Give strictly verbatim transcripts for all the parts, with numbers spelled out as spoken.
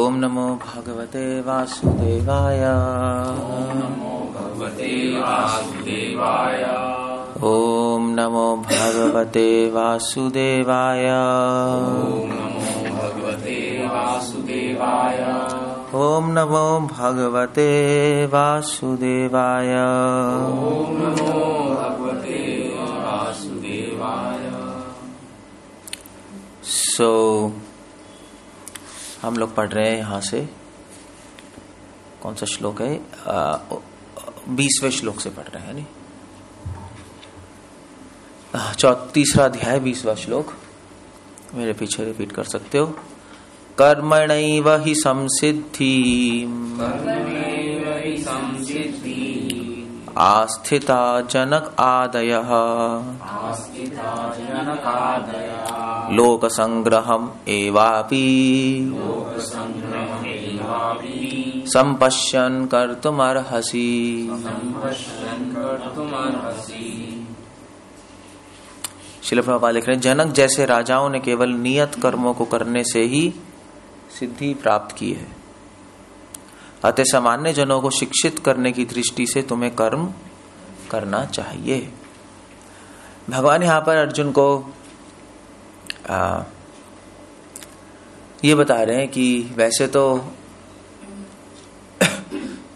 ओम नमो भगवते वासुदेवाय ओम नमो भगवते वासुदेवाय ओम नमो भगवते वासुदेवाय ओम नमो भगवते वासुदेवाय ओम नमो भगवते वासुदेवाय ओम नमो भगवते वासुदेवाय। सो हम लोग पढ़ रहे हैं यहाँ से, कौन सा श्लोक है, बीसवें श्लोक से पढ़ रहे हैं, नहीं चौथा तीसरा अध्याय बीसवा श्लोक, मेरे पीछे रिपीट कर सकते हो। कर्मणैव हि संसिद्धि आस्थिता जनक आदयः लोक संग्रहम एवापि संपश्यन् कर्तुम् अर्हसि। श्रील प्रभुपाद लिख रहे हैं, जनक जैसे राजाओं ने केवल नियत कर्मों को करने से ही सिद्धि प्राप्त की है, अतः सामान्य जनों को शिक्षित करने की दृष्टि से तुम्हें कर्म करना चाहिए। भगवान यहाँ पर अर्जुन को आ, ये बता रहे हैं कि वैसे तो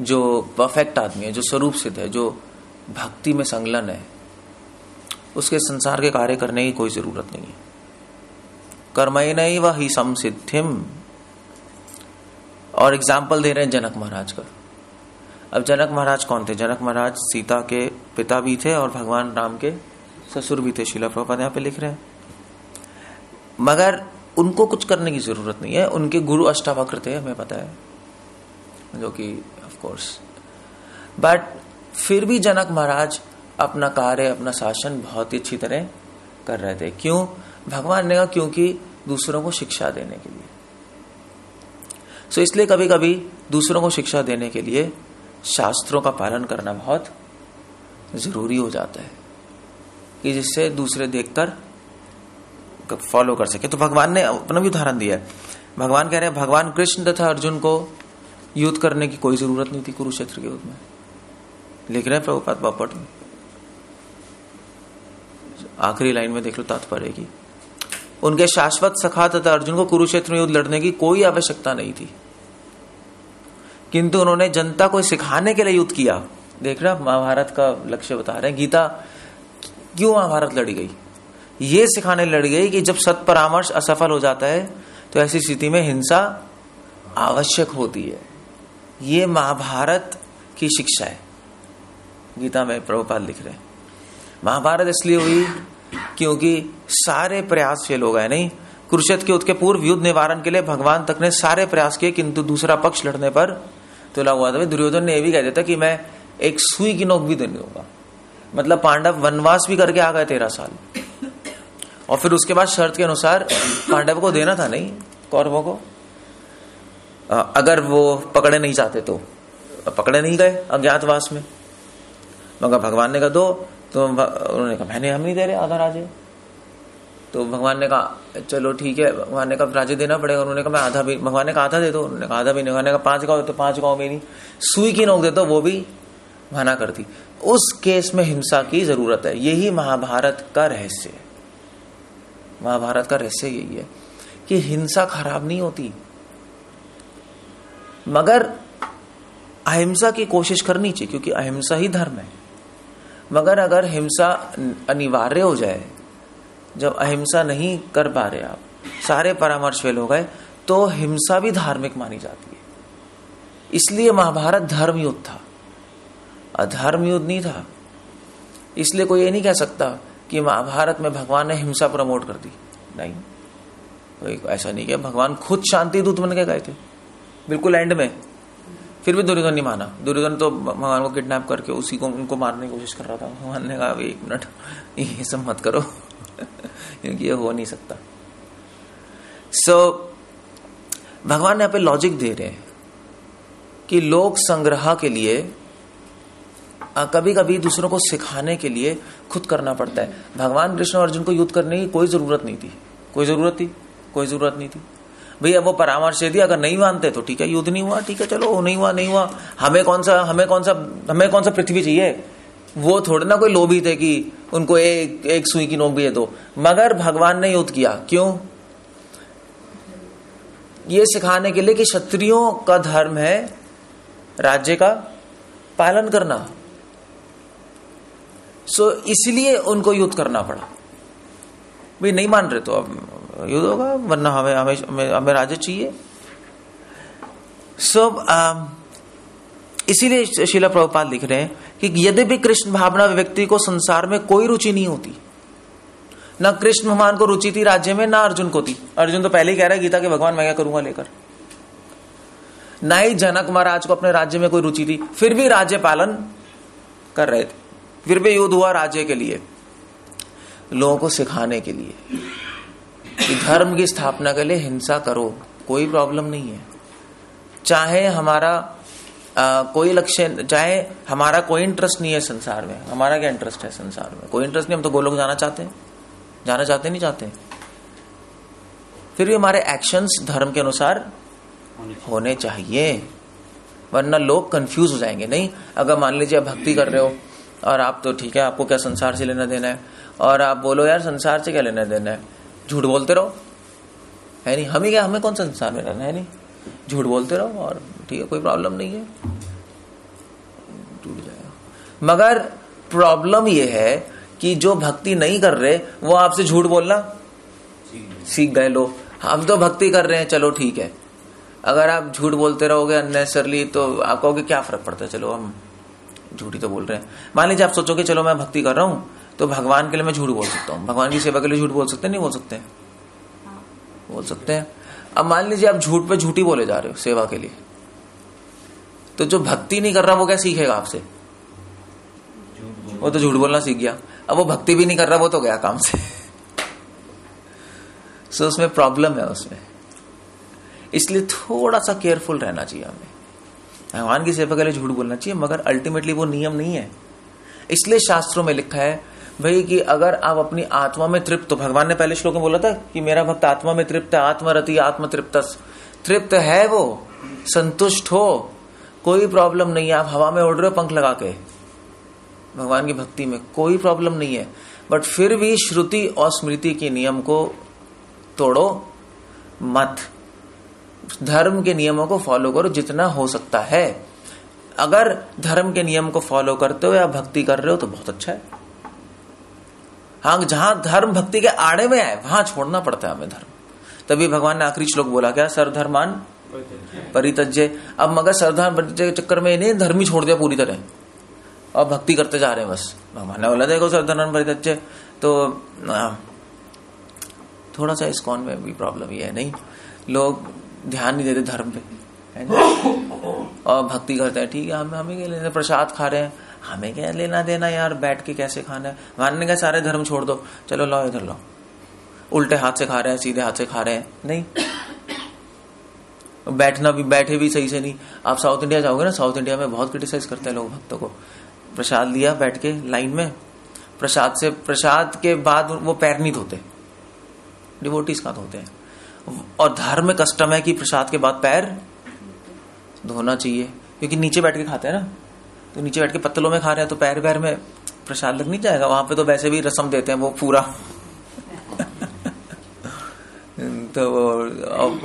जो परफेक्ट आदमी है, जो स्वरूप सिद्ध है, जो भक्ति में संलग्न है, उसके संसार के कार्य करने की कोई जरूरत नहीं है। कर्मैनैव हि संसिद्धिम्, और एग्जाम्पल दे रहे हैं जनक महाराज का। अब जनक महाराज कौन थे? जनक महाराज सीता के पिता भी थे और भगवान राम के ससुर भी थे, श्रील प्रभुपाद यहाँ पे लिख रहे हैं। मगर उनको कुछ करने की जरूरत नहीं है। उनके गुरु अष्टावक्र थे, हमें पता है, जो कि ऑफ कोर्स, बट फिर भी जनक महाराज अपना कार्य, अपना शासन बहुत ही अच्छी तरह कर रहे थे। क्यों? भगवान ने कहा क्योंकि दूसरों को शिक्षा देने के लिए। सो इसलिए कभी कभी दूसरों को शिक्षा देने के लिए शास्त्रों का पालन करना बहुत जरूरी हो जाता है, कि जिससे दूसरे देखकर फॉलो कर सके। तो भगवान ने अपना भी उदाहरण दिया है। भगवान कह रहे हैं, भगवान कृष्ण तथा अर्जुन को युद्ध करने की कोई जरूरत नहीं थी कुरुक्षेत्र के युद्ध में, लिख रहे हैं प्रभुपाद बापट में, आखिरी लाइन में देख लो तात्पर्य की। उनके शाश्वत सखा तथा अर्जुन को कुरुक्षेत्र में युद्ध लड़ने की कोई आवश्यकता नहीं थी, किंतु उन्होंने जनता को सिखाने के लिए युद्ध किया। देख रहे, महाभारत का लक्ष्य बता रहे हैं, गीता क्यों महाभारत लड़ी गई, ये सिखाने लड़ गई कि जब सत्परामर्श असफल हो जाता है तो ऐसी स्थिति में हिंसा आवश्यक होती है। ये महाभारत की शिक्षा है, गीता में प्रभुपाद लिख रहे हैं। महाभारत इसलिए हुई क्योंकि सारे प्रयास फेल हो गए। नहीं, कुरुक्षेत्र के युद्ध के पूर्व युद्ध निवारण के लिए भगवान तक ने सारे प्रयास किए, किंतु दूसरा पक्ष लड़ने पर तुला हुआ था। दुर्योधन ने यह भी कह दिया था कि मैं एक सुई की नोक भी देने दूंगा, मतलब पांडव वनवास भी करके आ गए तेरह साल, और फिर उसके बाद शर्त के अनुसार पांडव को देना था नहीं कौरवों को, अगर वो पकड़े नहीं जाते तो। पकड़े नहीं गए अज्ञातवास में, मगर भगवान ने कहा दो, तो उन्होंने कहा मैंने हम नहीं दे रहे आधा राज्य, तो भगवान ने कहा चलो ठीक है, भगवान ने कहा राज्य देना पड़ेगा, उन्होंने कहा मैं आधा भी, भगवान ने कहा आधा दे दो, उन्होंने कहा आधा भी नहीं, भगवान ने कहा पांच गाँव, तो पांच गाँव में नहीं, सुई की नोक दे दो, वो भी मना कर दी। उस केस में हिंसा की जरूरत है। यही महाभारत का रहस्य है। महाभारत का रहस्य यही है कि हिंसा खराब नहीं होती, मगर अहिंसा की कोशिश करनी चाहिए, क्योंकि अहिंसा ही धर्म है। मगर अगर हिंसा अनिवार्य हो जाए, जब अहिंसा नहीं कर पा रहे आप, सारे परामर्श फेल हो गए, तो हिंसा भी धार्मिक मानी जाती है। इसलिए महाभारत धर्म युद्ध था, अधर्म युद्ध नहीं था। इसलिए कोई ये नहीं कह सकता कि महाभारत में भगवान ने हिंसा प्रमोट कर दी, नहीं, कोई ऐसा नहीं किया। भगवान खुद शांति दूत बन के गए थे बिल्कुल एंड में, फिर भी दुर्योधन नहीं माना। दुर्योधन तो भगवान को किडनैप करके उसी को उनको मारने की कोशिश कर रहा था। भगवान ने कहा एक मिनट, ये सब मत करो क्योंकि ये हो नहीं सकता। सो so, भगवान यहाँ पे लॉजिक दे रहे हैं कि लोक संग्रह के लिए कभी कभी दूसरों को सिखाने के लिए खुद करना पड़ता है। भगवान कृष्ण और अर्जुन को युद्ध करने की कोई जरूरत नहीं थी, कोई जरूरत थी, कोई जरूरत नहीं थी। भैया वो परामर्श दे दिया, अगर नहीं मानते तो ठीक है युद्ध नहीं हुआ, ठीक है चलो नहीं हुआ नहीं हुआ, हमें कौन सा हमें कौन सा हमें कौन सा पृथ्वी चाहिए। वो थोड़े ना कोई लोभी थे कि उनको एक एक सुई की नोक भी दे दो, मगर भगवान ने युद्ध किया क्यों? ये सिखाने के लिए कि क्षत्रियों का धर्म है राज्य का पालन करना, सो इसलिए उनको युद्ध करना पड़ा। भाई नहीं मान रहे तो अब युद्ध होगा, वरना हमें हमें हमें, हमें राज्य चाहिए। सो इसीलिए श्रील प्रभुपाद लिख रहे हैं कि यदि भी कृष्ण भावना व्यक्ति को संसार में कोई रुचि नहीं होती, ना कृष्ण भगवान को रुचि थी राज्य में, ना अर्जुन को थी। अर्जुन तो पहले ही कह रहा है गीता के भगवान मैं क्या करूंगा लेकर, ना ही जनक महाराज को अपने राज्य में कोई रुचि थी, फिर भी राज्य पालन कर रहे थे, फिर भी युद्ध हुआ राज्य के लिए, लोगों को सिखाने के लिए कि धर्म की स्थापना के लिए हिंसा करो, कोई प्रॉब्लम नहीं है। चाहे हमारा आ, कोई लक्ष्य, चाहे हमारा कोई इंटरेस्ट नहीं है संसार में, हमारा क्या इंटरेस्ट है संसार में? कोई इंटरेस्ट नहीं, हम तो गोलोक जाना चाहते हैं, जाना चाहते नहीं चाहते, फिर भी हमारे एक्शंस धर्म के अनुसार होने चाहिए, वरना लोग कंफ्यूज हो जाएंगे। नहीं, अगर मान लीजिए आप भक्ति कर रहे हो और आप तो ठीक है आपको क्या संसार से लेना देना है, और आप बोलो यार संसार से क्या लेना देना है, झूठ बोलते रहो, है नहीं हम ही क्या, हमें कौन संसार में रहना है, नहीं झूठ बोलते रहो और ठीक है कोई प्रॉब्लम नहीं है, टूट जाएगा। मगर प्रॉब्लम यह है कि जो भक्ति नहीं कर रहे वो आपसे झूठ बोलना सीख गए, लो हम तो भक्ति कर रहे हैं चलो ठीक है। अगर आप झूठ बोलते रहोगे अननेसरली तो आप कहोगे क्या फर्क पड़ता है, चलो हम झूठी तो बोल रहे हैं। मान लीजिए आप सोचोगे चलो मैं भक्ति कर रहा हूं तो भगवान के लिए मैं झूठ बोल सकता हूँ, भगवान की सेवा के लिए झूठ बोल सकते हैं, नहीं बोल सकते हैं, बोल सकते हैं। अब मान लीजिए आप झूठ पे झूठी बोले जा रहे हो सेवा के लिए, तो जो भक्ति नहीं कर रहा वो क्या सीखेगा आपसे, वो तो झूठ बोलना सीख गया। अब वो भक्ति भी नहीं कर रहा, वो तो गया काम से। सो so, उसमें प्रॉब्लम है उसमें, इसलिए थोड़ा सा केयरफुल रहना चाहिए हमें। भगवान की सेवा के लिए झूठ बोलना चाहिए मगर अल्टीमेटली वो नियम नहीं है। इसलिए शास्त्रों में लिखा है भाई कि अगर आप अपनी आत्मा में तृप्त, तो भगवान ने पहले श्लोक में बोला था कि मेरा भक्त आत्मा में तृप्त है, आत्मरति आत्म तृप्तस, तृप्त है वो, संतुष्ट हो, कोई प्रॉब्लम नहीं है। आप हवा में उड़ रहे हो पंख लगा के भगवान की भक्ति में, कोई प्रॉब्लम नहीं है, बट फिर भी श्रुति और स्मृति के नियम को तोड़ो मत, धर्म के नियमों को फॉलो करो जितना हो सकता है। अगर धर्म के नियम को फॉलो करते हो या भक्ति कर रहे हो तो बहुत अच्छा है। हाँ, जहां धर्म भक्ति के आड़े में आए वहां छोड़ना पड़ता है हमें धर्म। तभी भगवान ने आखिरी श्लोक बोला क्या, सर्वधर्मान परित्यज्य। अब मगर सर्वधर्म परित्यज्य के चक्कर में इन्हें धर्म ही छोड़ दिया पूरी तरह और भक्ति करते जा रहे हैं बस। भगवान ने बोला देखो सर्वधर्मान परित्यज्य, तो थोड़ा सा इस्कॉन में भी प्रॉब्लम ये है, नहीं लोग ध्यान नहीं देते धर्म पे और भक्ति करते हैं। ठीक है, हमें हमें क्या लेना, प्रसाद खा रहे हैं, हमें क्या लेना देना यार, बैठ के कैसे खाना है। मानने का सारे धर्म छोड़ दो, चलो लाओ इधर लाओ, उल्टे हाथ से खा रहे हैं, सीधे हाथ से खा रहे हैं, नहीं बैठना भी, बैठे भी सही से नहीं। आप साउथ इंडिया जाओगे ना, साउथ इंडिया में बहुत क्रिटिसाइज करते हैं लोग भक्तों को। प्रसाद लिया बैठ के लाइन में, प्रसाद से प्रसाद के बाद वो पैर नहीं धोते, डिवोटीज का धोते हैं, और धार्मिक कस्टम है कि प्रसाद के बाद पैर धोना चाहिए, क्योंकि नीचे बैठ के खाते हैं ना, तो नीचे बैठ के पत्तलों में खा रहे हैं तो पैर पैर में प्रसाद लग नहीं जाएगा। वहां पे तो वैसे भी रसम देते हैं वो पूरा तो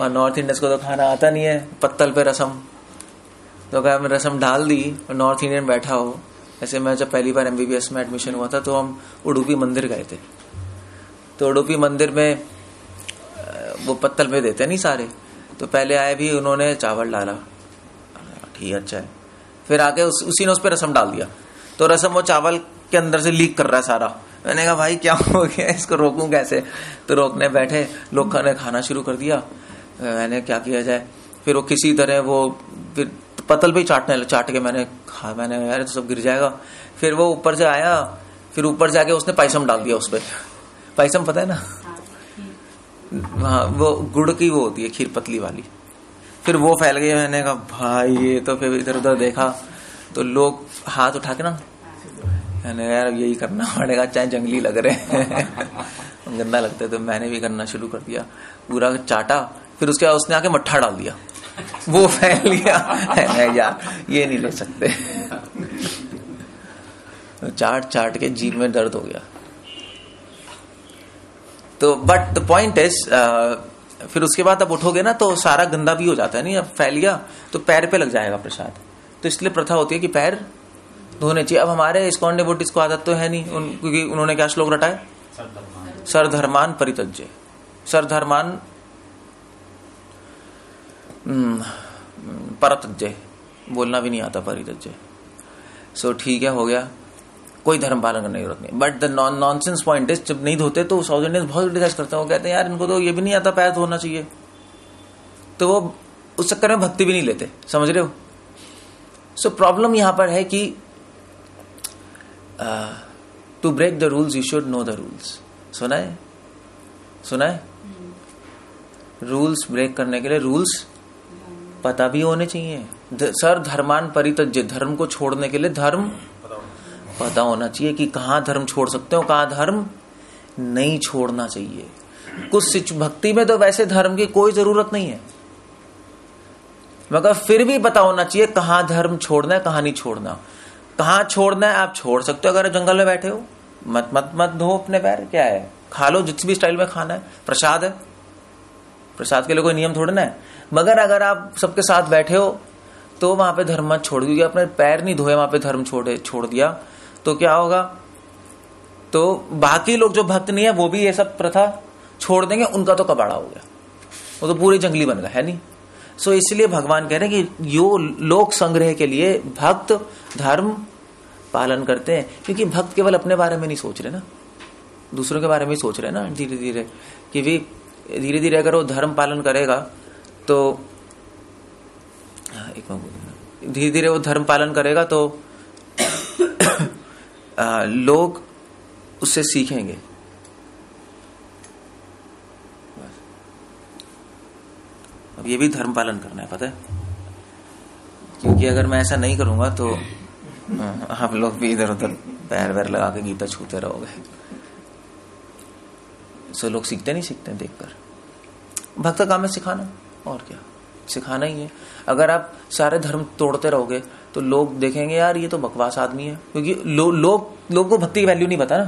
नॉर्थ इंडियंस को तो खाना आता नहीं है, पत्तल पे रसम, तो अगर मैं रसम डाल दी और नॉर्थ इंडियन बैठा हो। ऐसे मैं जब पहली बार एमबीबीएस में एडमिशन हुआ था तो हम उडुपी मंदिर गए थे, तो उडुपी मंदिर में वो पत्तल पे देते नहीं सारे, तो पहले आए भी उन्होंने चावल डाला, ठीक अच्छा है, फिर आके उस, उसी ने उस पर रसम डाल दिया, तो रसम वो चावल के अंदर से लीक कर रहा है सारा। मैंने कहा भाई क्या हो गया, इसको रोकूं कैसे, तो रोकने बैठे लोग ने खाना शुरू कर दिया, मैंने क्या किया जाए, फिर वो किसी तरह वो फिर पत्तल पे चाटने चाट के मैंने खा मैंने यार तो सब गिर जाएगा। फिर वो ऊपर से आया, फिर ऊपर से आके उसने पायसम डाल दिया उस पर, पायसम पता है ना, हाँ वो गुड़ की वो होती है खीर पतली वाली, फिर वो फैल गई। मैंने कहा भाई ये तो, फिर इधर उधर देखा तो लोग हाथ उठा के ना, मैंने यार यही करना पड़ेगा, चाहे जंगली लग रहे हैं गंदा लगता है, तो मैंने भी करना शुरू कर दिया, पूरा चाटा, फिर उसके बाद उसने आके मट्ठा डाल दिया, वो फैल गया है यार, ये नहीं ले सकते। चाट चाट के जीभ में दर्द हो गया। तो बट द पॉइंट इज, फिर उसके बाद अब उठोगे ना तो सारा गंदा भी हो जाता है, नहीं अब फैल गया तो पैर पे लग जाएगा प्रसाद, तो इसलिए प्रथा होती है कि पैर धोने चाहिए। अब हमारे इस्कॉन डिवोटीज को आदत तो है नहीं, उन, क्योंकि उन्होंने क्या श्लोक रटाए, सर्वधर्मान परित्यज्य, सर्वधर्मान परतज्य, बोलना भी नहीं आता परित्यज्य, सो ठीक है हो गया, कोई धर्म पालन करने की जरूरत नहीं। But the non nonsense point is, जब नहीं धोते तो साउथ इंडियंस बहुत डिस्कस करते हैं, वो कहते हैं यार इनको तो ये भी नहीं आता पैर धोना चाहिए, तो वो उस चक्कर में भक्ति भी नहीं लेते, समझ रहे हो। सो प्रॉब्लम यहां पर है कि to break the rules you should know the rules. सुना है सुना है रूल्स ब्रेक करने के लिए रूल्स पता भी होने चाहिए। सर धर्मान परित्यज्य, धर्म को छोड़ने के लिए धर्म पता होना चाहिए कि कहाँ धर्म छोड़ सकते हो, कहाँ धर्म नहीं छोड़ना चाहिए। कुछ भक्ति में तो वैसे धर्म की कोई जरूरत नहीं है, मगर फिर भी पता होना चाहिए कहाँ धर्म छोड़ना है, कहाँ नहीं छोड़ना। कहाँ छोड़ना है आप छोड़ सकते हो, अगर जंगल में बैठे हो मत मत मत धो अपने पैर, क्या है खा लो जिस भी स्टाइल में खाना है, प्रसाद है, प्रसाद के लिए कोई नियम थोड़े ना है। मगर अगर आप सबके साथ बैठे हो तो वहां पे धर्म मत छोड़, क्योंकि अपने पैर नहीं धोए वहां पे धर्म छोड़े छोड़ दिया तो क्या होगा, तो बाकी लोग जो भक्त नहीं है वो भी ये सब प्रथा छोड़ देंगे, उनका तो कबाड़ा हो गया, वो तो पूरी जंगली बन गया, है नहीं। सो so, इसलिए भगवान कह रहे हैं कि यो लोक संग्रह के लिए भक्त धर्म पालन करते हैं, क्योंकि भक्त केवल अपने बारे में नहीं सोच रहे ना, दूसरों के बारे में ही सोच रहे ना धीरे धीरे, कि वे धीरे धीरे अगर वो धर्म पालन करेगा तो एक धीरे धीरे वो धर्म पालन करेगा तो आ, लोग उससे सीखेंगे। अब ये भी धर्म पालन करना है, पता है, क्योंकि अगर मैं ऐसा नहीं करूंगा तो आप लोग भी इधर उधर पैर वैर लगा के गीता छूते रहोगे। सो लोग सीखते नहीं सीखते देखकर, भक्त का काम है सिखाना, और क्या सिखाना ही है। अगर आप सारे धर्म तोड़ते रहोगे तो लोग देखेंगे यार ये तो बकवास आदमी है, क्योंकि लो, लोग लोग को भक्ति की वैल्यू नहीं पता ना,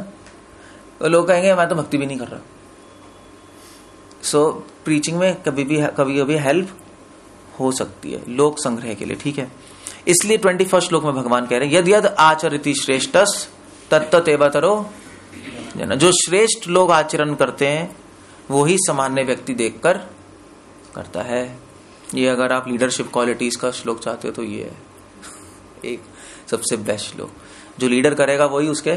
तो लोग कहेंगे मैं तो भक्ति भी नहीं कर रहा। सो so, प्रीचिंग में कभी भी कभी कभी हेल्प हो सकती है लोक संग्रह के लिए, ठीक है। इसलिए ट्वेंटी फर्स्ट श्लोक में भगवान कह रहे हैं यद यद आचरिति श्रेष्ठस तत्ततेवतरो, जो श्रेष्ठ लोग आचरण करते हैं वो ही सामान्य व्यक्ति देखकर करता है। ये अगर आप लीडरशिप क्वालिटीज का श्लोक चाहते हो तो ये है एक सबसे बेस्ट श्लोक, जो लीडर करेगा वही उसके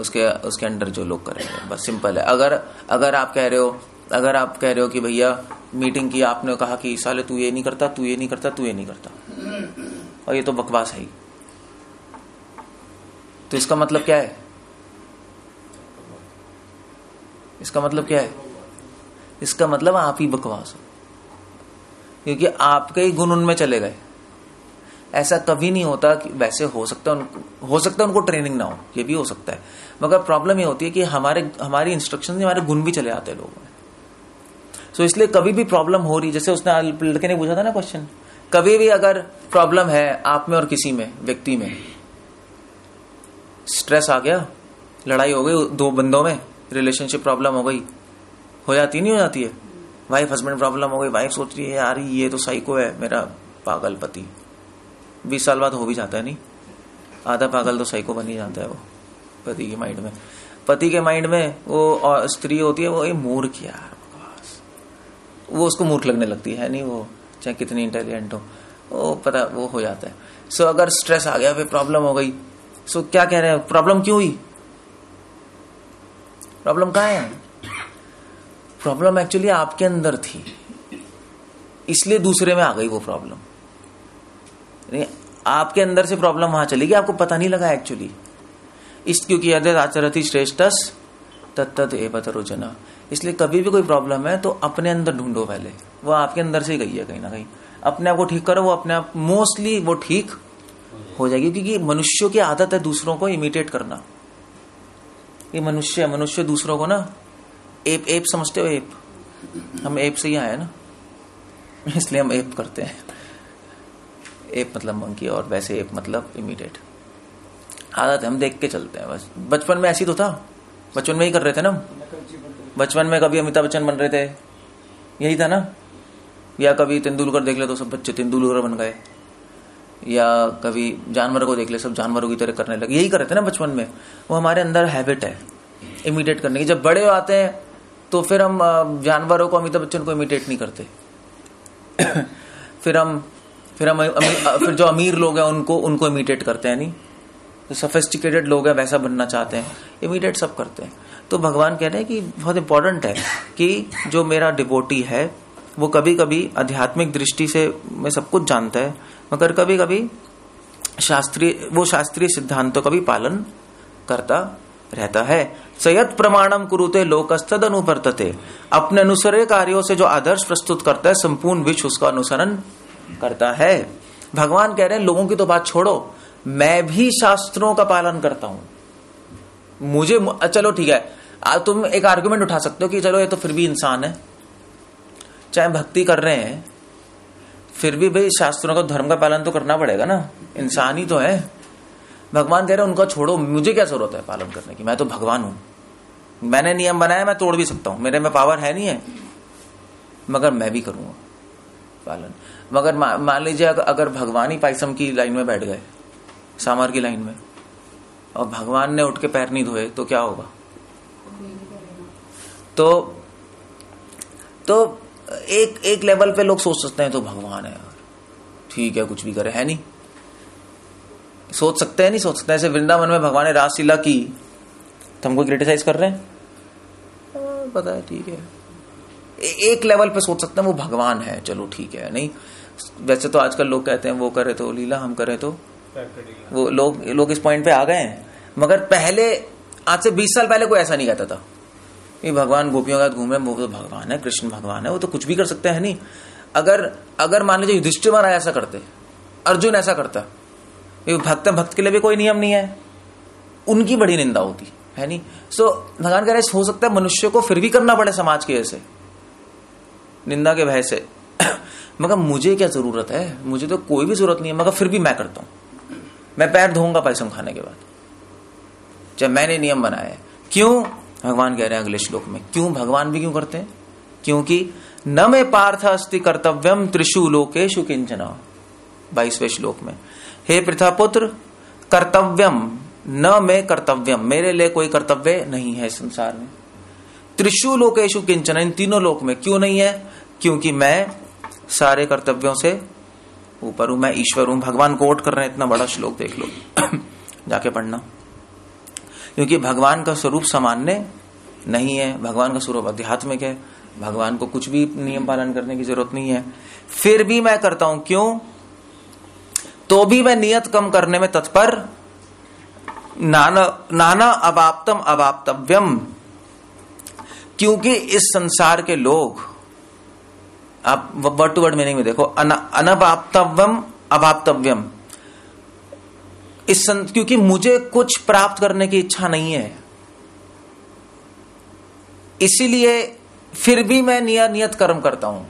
उसके उसके अंडर जो लोग करेंगे, बस सिंपल है। अगर अगर आप कह रहे हो अगर आप कह रहे हो कि भैया मीटिंग की, आपने कहा कि साले तू ये नहीं करता, तू ये नहीं करता, तू ये नहीं करता और ये तो बकवास है ही, तो इसका मतलब क्या है इसका मतलब क्या है इसका मतलब आप ही बकवास हो, क्योंकि आपके ही गुण उनमें चले गए। ऐसा कभी नहीं होता कि, वैसे हो सकता है उनको हो सकता है उनको ट्रेनिंग ना हो, ये भी हो सकता है, मगर प्रॉब्लम ये होती है कि हमारे हमारी इंस्ट्रक्शन से हमारे गुण भी चले आते हैं लोगों में। सो so, इसलिए कभी भी प्रॉब्लम हो रही, जैसे उसने लड़के ने पूछा था ना क्वेश्चन, कभी भी अगर प्रॉब्लम है आप में और किसी में व्यक्ति में, स्ट्रेस आ गया, लड़ाई हो गई दो बंदों में, रिलेशनशिप प्रॉब्लम हो गई, हो जाती नहीं हो जाती है, वाइफ हस्बैंड प्रॉब्लम हो गई, वाइफ सोच रही है यार ये तो साइको है मेरा पागल पति, बीस साल बाद हो भी जाता है, नहीं आधा पागल तो साइको बन ही जाता है वो, पति के माइंड में पति के माइंड में वो स्त्री होती है वो ये मूर्ख यार, वो उसको मूर्ख लगने लगती है, नहीं वो चाहे कितनी इंटेलिजेंट हो, वो पता वो हो जाता है। सो अगर स्ट्रेस आ गया फिर प्रॉब्लम हो गई, सो क्या कह रहे हैं प्रॉब्लम क्यों हुई, प्रॉब्लम कहाँ है, प्रॉब्लम एक्चुअली आपके अंदर थी इसलिए दूसरे में आ गई वो प्रॉब्लम, नहीं आपके अंदर से प्रॉब्लम वहां चली गई, आपको पता नहीं लगा एक्चुअली। इस क्योंकि यदि आचरति श्रेष्ठस तत्तत् एवतरो जना, इसलिए कभी भी कोई प्रॉब्लम है तो अपने अंदर ढूंढो, पहले वो आपके अंदर से गई है कहीं ना कहीं, अपने आप को ठीक करो, वो अपने आप मोस्टली वो ठीक हो जाएगी, क्योंकि मनुष्यों की आदत है दूसरों को इमिटेट करना। ये मनुष्य मनुष्य दूसरों को ना एप एप समझते हो, एप हम एप से ही आए ना, इसलिए हम एप करते हैं। एप मतलब मंकी और वैसे एप मतलब इमीडिएट। आदत हम देख के चलते हैं बस। बचपन में ऐसी तो था, बचपन में ही कर रहे थे ना। बचपन में कभी अमिताभ बच्चन बन रहे थे, यही था ना। या कभी तेंदुलकर देख ले तो सब बच्चे तेंदुलकर बन गए, या कभी जानवर को देख ले सब जानवरों की तरह करने लगे, यही कर रहे थे ना बचपन में। वो हमारे अंदर हैबिट है इमिटेट करने की। जब बड़े आते हैं तो फिर हम जानवरों को, अमिताभ बच्चन को इमिटेट नहीं करते। फिर हम फिर हम फिर जो अमीर लोग हैं उनको उनको इमिटेट करते हैं। नहीं, जो सफिस्टिकेटेड लोग हैं वैसा बनना चाहते हैं, इमिटेट सब करते हैं। तो भगवान कह रहे हैं कि बहुत इंपॉर्टेंट है कि जो मेरा डिवोटी है वो कभी कभी आध्यात्मिक दृष्टि से मैं सब कुछ जानता है, मगर कभी कभी शास्त्रीय वो शास्त्रीय सिद्धांतों का भी पालन करता रहता है। सयत प्रमाणम कुरुते लोकस्तद अनुवर्तते, अपने अनुसरे कार्यों से जो आदर्श प्रस्तुत करता है संपूर्ण विश्व उसका अनुसरण करता है। भगवान कह रहे हैं लोगों की तो बात छोड़ो, मैं भी शास्त्रों का पालन करता हूं। मुझे चलो ठीक है, तुम एक आर्गुमेंट उठा सकते हो कि चलो ये तो फिर भी इंसान है, चाहे भक्ति कर रहे हैं, फिर भी भाई शास्त्रों का, धर्म का पालन तो करना पड़ेगा ना, इंसान ही तो है। भगवान कह रहे हैं उनका छोड़ो, मुझे क्या जरूरत है पालन करने की, मैं तो भगवान हूं। मैंने नियम बनाया, मैं तोड़ भी सकता हूं, मेरे में पावर है नहीं है, मगर मैं भी करूंगा पालन। मगर मान लीजिए अगर भगवान ही पाइसम की लाइन में बैठ गए, सामर की लाइन में, और भगवान ने उठ के पैर नहीं धोए तो क्या होगा? तो तो एक एक लेवल पे लोग सोच सकते हैं तो भगवान है यार, ठीक है कुछ भी करे, है नहीं? सोच सकते हैं, नहीं सोच सकते। ऐसे वृंदावन में भगवान ने रासलीला की, तो हमको क्रिटिसाइज कर रहे हैं, आ, पता है ठीक है। ए, एक लेवल पे सोच सकते हैं वो भगवान है, चलो ठीक है। नहीं, वैसे तो आजकल लोग कहते हैं वो करे तो लीला, हम करें तो वो। लोग लोग इस पॉइंट पे आ गए हैं, मगर पहले आज से बीस साल पहले कोई ऐसा नहीं कहता था ये भगवान गोपियों के साथ घूम रहे हैं, वो तो भगवान है, कृष्ण भगवान है, वो तो कुछ भी कर सकते हैं। नहीं, अगर अगर मान लीजिए युधिष्ठिर महाराज ऐसा करते, अर्जुन ऐसा करता, ये भक्त भक्त के लिए भी कोई नियम नहीं है, उनकी बड़ी निंदा होती है। नहीं, सो भगवान कह रहे हो सकता है मनुष्य को फिर भी करना पड़े समाज के ऐसे निंदा के भय से, मगर मुझे क्या जरूरत है, मुझे तो कोई भी जरूरत नहीं है, मगर फिर भी मैं करता हूं। मैं पैर धोऊंगा पैसम खाने के बाद, चाहे मैंने नियम बनाया है। क्यों? भगवान कह रहे हैं अगले श्लोक में क्यों, भगवान भी क्यों करते हैं? क्योंकि न मे पार्थ अस्ति कर्तव्यम त्रिषु लोकेषु किंचना, बाईसवें श्लोक में। हे पृथा पुत्र, कर्तव्यम न में कर्तव्यम, मेरे लिए कोई कर्तव्य नहीं है संसार में। त्रिषु लोकेषु किंचन, इन तीनों लोक में क्यों नहीं है? क्योंकि मैं सारे कर्तव्यों से ऊपर हूं, मैं ईश्वर हूं। भगवान कोट कर रहे हैं, इतना बड़ा श्लोक देख लो जाके पढ़ना। क्योंकि भगवान का स्वरूप सामान्य नहीं है, भगवान का स्वरूप आध्यात्मिक है, भगवान को कुछ भी नियम पालन करने की जरूरत नहीं है। फिर भी मैं करता हूं, क्यों? तो भी मैं नियत कम करने में तत्पर, नाना नाना अवाप्तम अवाप्तव्यम, क्योंकि इस संसार के लोग, आप वर्ड टू वर्ड मीनिंग में देखो, अनवाप्तव्यम अवाप्तव्यम, इस सं, क्योंकि मुझे कुछ प्राप्त करने की इच्छा नहीं है, इसीलिए फिर भी मैं नियत नियत कर्म करता हूं।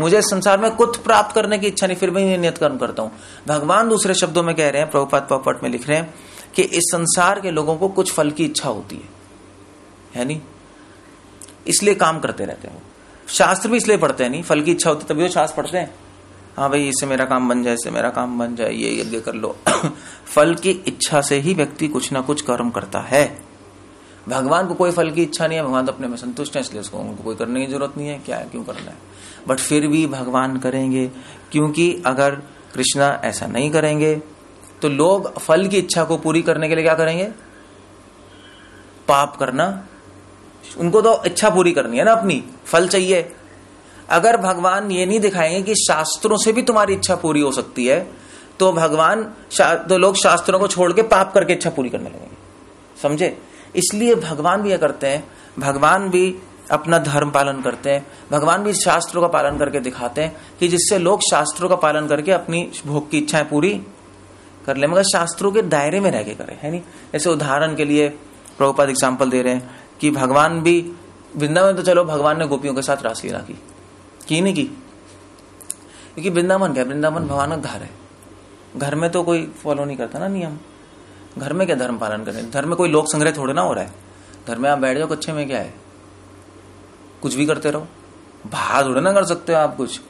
मुझे संसार में कुछ प्राप्त करने की इच्छा नहीं, फिर भी मैं नियत कर्म करता हूं। भगवान दूसरे शब्दों में कह रहे हैं, प्रभुपाद पॉपट में लिख रहे हैं कि इस संसार के लोगों को कुछ फल की इच्छा होती है, है नहीं? इसलिए काम करते रहते हैं। शास्त्र भी इसलिए पढ़ते हैं, नहीं फल की इच्छा होती तभी तो शास्त्र पढ़ते हैं। हाँ भाई, इससे मेरा काम बन जाए, इससे मेरा काम बन जाए, ये यज्ञ कर लो। फल की इच्छा से ही व्यक्ति कुछ ना कुछ कर्म करता है। भगवान को कोई फल की इच्छा नहीं है, भगवान तो अपने में संतुष्ट है, इसलिए उसको उनको कोई करने की जरूरत नहीं है, क्या है, क्यों करना है। बट फिर भी भगवान करेंगे, क्योंकि अगर कृष्णा ऐसा नहीं करेंगे तो लोग फल की इच्छा को पूरी करने के लिए क्या करेंगे? पाप करना। उनको तो इच्छा पूरी करनी है ना अपनी, फल चाहिए। अगर भगवान ये नहीं दिखाएंगे कि शास्त्रों से भी तुम्हारी इच्छा पूरी हो सकती है, तो भगवान तो लोग शास्त्रों को छोड़ के पाप करके इच्छा पूरी करने लगेंगे, समझे? इसलिए भगवान भी यह करते हैं, भगवान भी अपना धर्म पालन करते हैं, भगवान भी शास्त्रों का पालन करके दिखाते हैं कि जिससे लोग शास्त्रों का पालन करके अपनी भोग की इच्छाएं पूरी कर ले, मगर शास्त्रों के दायरे में रह के करें, है नहीं? ऐसे उदाहरण के लिए प्रभुपाद एग्जाम्पल दे रहे हैं कि भगवान भी वृंदावन तो चलो भगवान ने गोपियों के साथ रासलीला की की नहीं की, क्योंकि वृंदावन क्या, वृंदावन भगवान का घर है। घर में तो कोई फॉलो नहीं करता ना नियम, घर में क्या धर्म पालन करें, घर में कोई लोक संग्रह थोड़े ना हो रहा है। घर में आप बैठ जाओ कच्चे में, क्या है, कुछ भी करते रहो, बाहर थोड़े ना कर सकते हो आप कुछ।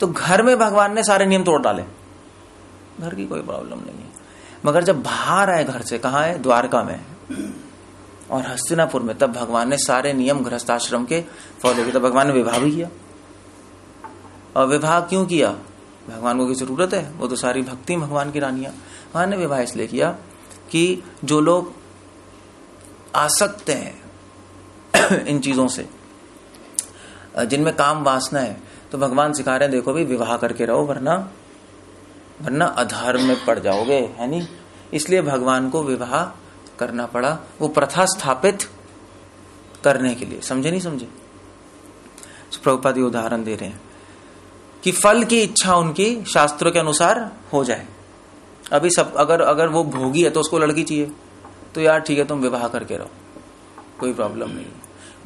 तो घर में भगवान ने सारे नियम तोड़ डाले, घर की कोई प्रॉब्लम नहीं है। मगर जब बाहर आए घर से, कहाँ है, द्वारका में और हस्तिनापुर में, तब भगवान ने सारे नियम गृहस्थाश्रम के फॉलो किए। तब भगवान ने विवाह भी किया। और विवाह क्यों किया, भगवान को की जरूरत है, वो तो सारी भक्ति भगवान की रानियां। भगवान ने विवाह इसलिए किया कि जो लोग आसक्त हैं इन चीजों से, जिनमें काम वासना है, तो भगवान सिखा रहे हैं देखो भी विवाह करके रहो, वरना वरना अधर्म में पड़ जाओगे, है नहीं। इसलिए भगवान को विवाह करना पड़ा, वो प्रथा स्थापित करने के लिए। समझे नहीं समझे, प्रभुपाद ये उदाहरण दे रहे हैं कि फल की इच्छा उनकी शास्त्रों के अनुसार हो जाए। अभी सब अगर अगर वो भोगी है तो उसको लड़की चाहिए, तो यार ठीक है तुम विवाह करके रहो, कोई प्रॉब्लम नहीं।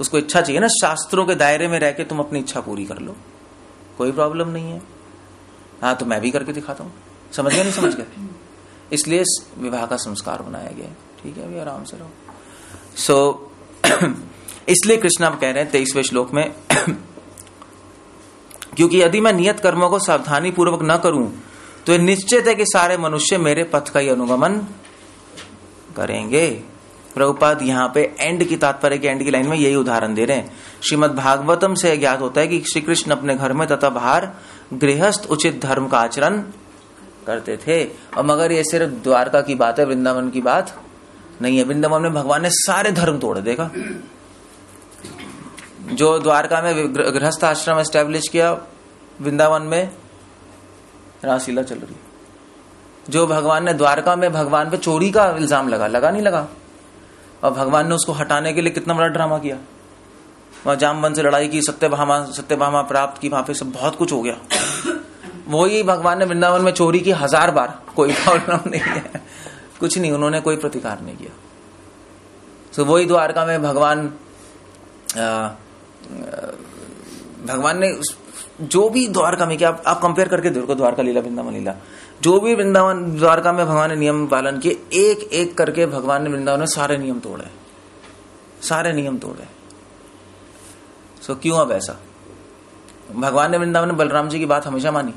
उसको इच्छा चाहिए ना, शास्त्रों के दायरे में रह के तुम अपनी इच्छा पूरी कर लो, कोई प्रॉब्लम नहीं है। हाँ तो मैं भी करके दिखाता हूं, समझ गया नहीं समझ गया। इसलिए विवाह का संस्कार बनाया गया, ठीक है, अभी आराम से रहो। सो so, इसलिए कृष्णा कह रहे हैं तेईसवें श्लोक में क्योंकि यदि मैं नियत कर्मों को सावधानी पूर्वक न करूं तो निश्चित है कि सारे मनुष्य मेरे पथ का ही अनुगमन करेंगे। प्रभुपाद यहाँ पे एंड की तात्पर्य के एंड की लाइन में यही उदाहरण दे रहे हैं। श्रीमद भागवतम से ज्ञात होता है कि श्री कृष्ण अपने घर में तथा बाहर गृहस्थ उचित धर्म का आचरण करते थे। और मगर ये सिर्फ द्वारका की बात है, वृंदावन की बात नहीं है। वृंदावन में भगवान ने सारे धर्म तोड़ देगा। जो द्वारका में गृहस्थ आश्रम एस्टेब्लिश किया, वृंदावन में रासलीला चल रही। जो भगवान ने द्वारका में भगवान पे चोरी का इल्जाम लगा लगा नहीं लगा, और भगवान ने उसको हटाने के लिए कितना बड़ा ड्रामा किया। वहां जामवन से लड़ाई की, सत्यभामा सत्यभामा प्राप्त की, वहां पे सब बहुत कुछ हो गया। वही भगवान ने वृंदावन में चोरी की हजार बार, कोई प्रॉब्लम नहीं है, कुछ नहीं, उन्होंने कोई प्रतिकार नहीं किया। सो वही द्वारका में भगवान आ, भगवान ने जो भी द्वारका में किया, आप, आप कंपेयर करके देखो द्वारका लीला वृंदावन लीला, जो भी वृंदावन द्वारका में भगवान ने नियम पालन किए, एक एक करके भगवान ने वृंदावन में सारे नियम तोड़े, सारे नियम तोड़े। सो क्यों अब ऐसा, भगवान ने वृंदावन में बलराम जी की बात हमेशा मानी,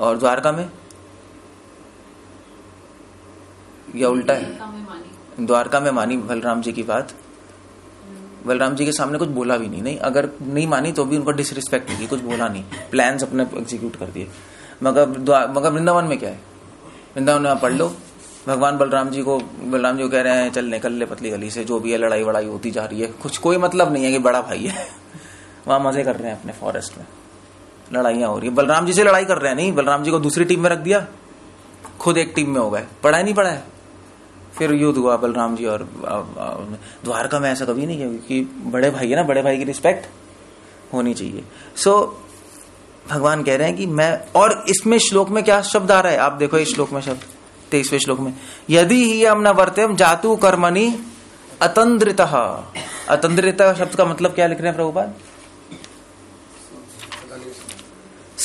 और द्वारका में या उल्टा है, द्वारका में मानी बलराम जी की बात, बलराम जी के सामने कुछ बोला भी नहीं, नहीं अगर नहीं मानी तो भी उनको डिसरिस्पेक्ट नहीं की, कुछ बोला नहीं, प्लान्स अपने एग्जीक्यूट कर दिए। मगर मगर वृंदावन में क्या है, वृंदावन में आप पढ़ लो, भगवान बलराम जी को बलराम जी को कह रहे हैं चल निकल ले पतली गली से, जो भी है लड़ाई वड़ाई होती जा रही है, कुछ कोई मतलब नहीं है कि बड़ा भाई है। वहां मजे कर रहे हैं अपने फॉरेस्ट में, लड़ाइयां हो रही है, बलराम जी से लड़ाई कर रहे हैं, नहीं बलराम जी को दूसरी टीम में रख दिया, खुद एक टीम में हो गए, पढ़ा ही नहीं पढ़ा है। फिर युद्ध हुआ बलराम जी और द्वारका में ऐसा कभी नहीं किया, क्योंकि बड़े भाई है ना, बड़े भाई की रिस्पेक्ट होनी चाहिए। सो so, भगवान कह रहे हैं कि मैं, और इसमें श्लोक में क्या शब्द आ रहा है आप देखो, इस श्लोक में शब्द तेईसवें श्लोक में, यदि ही हम न वर्तेम जातु कर्मणि अतंद्रितः। अतंद्रितः शब्द का मतलब क्या लिख रहे हैं प्रभुपाद,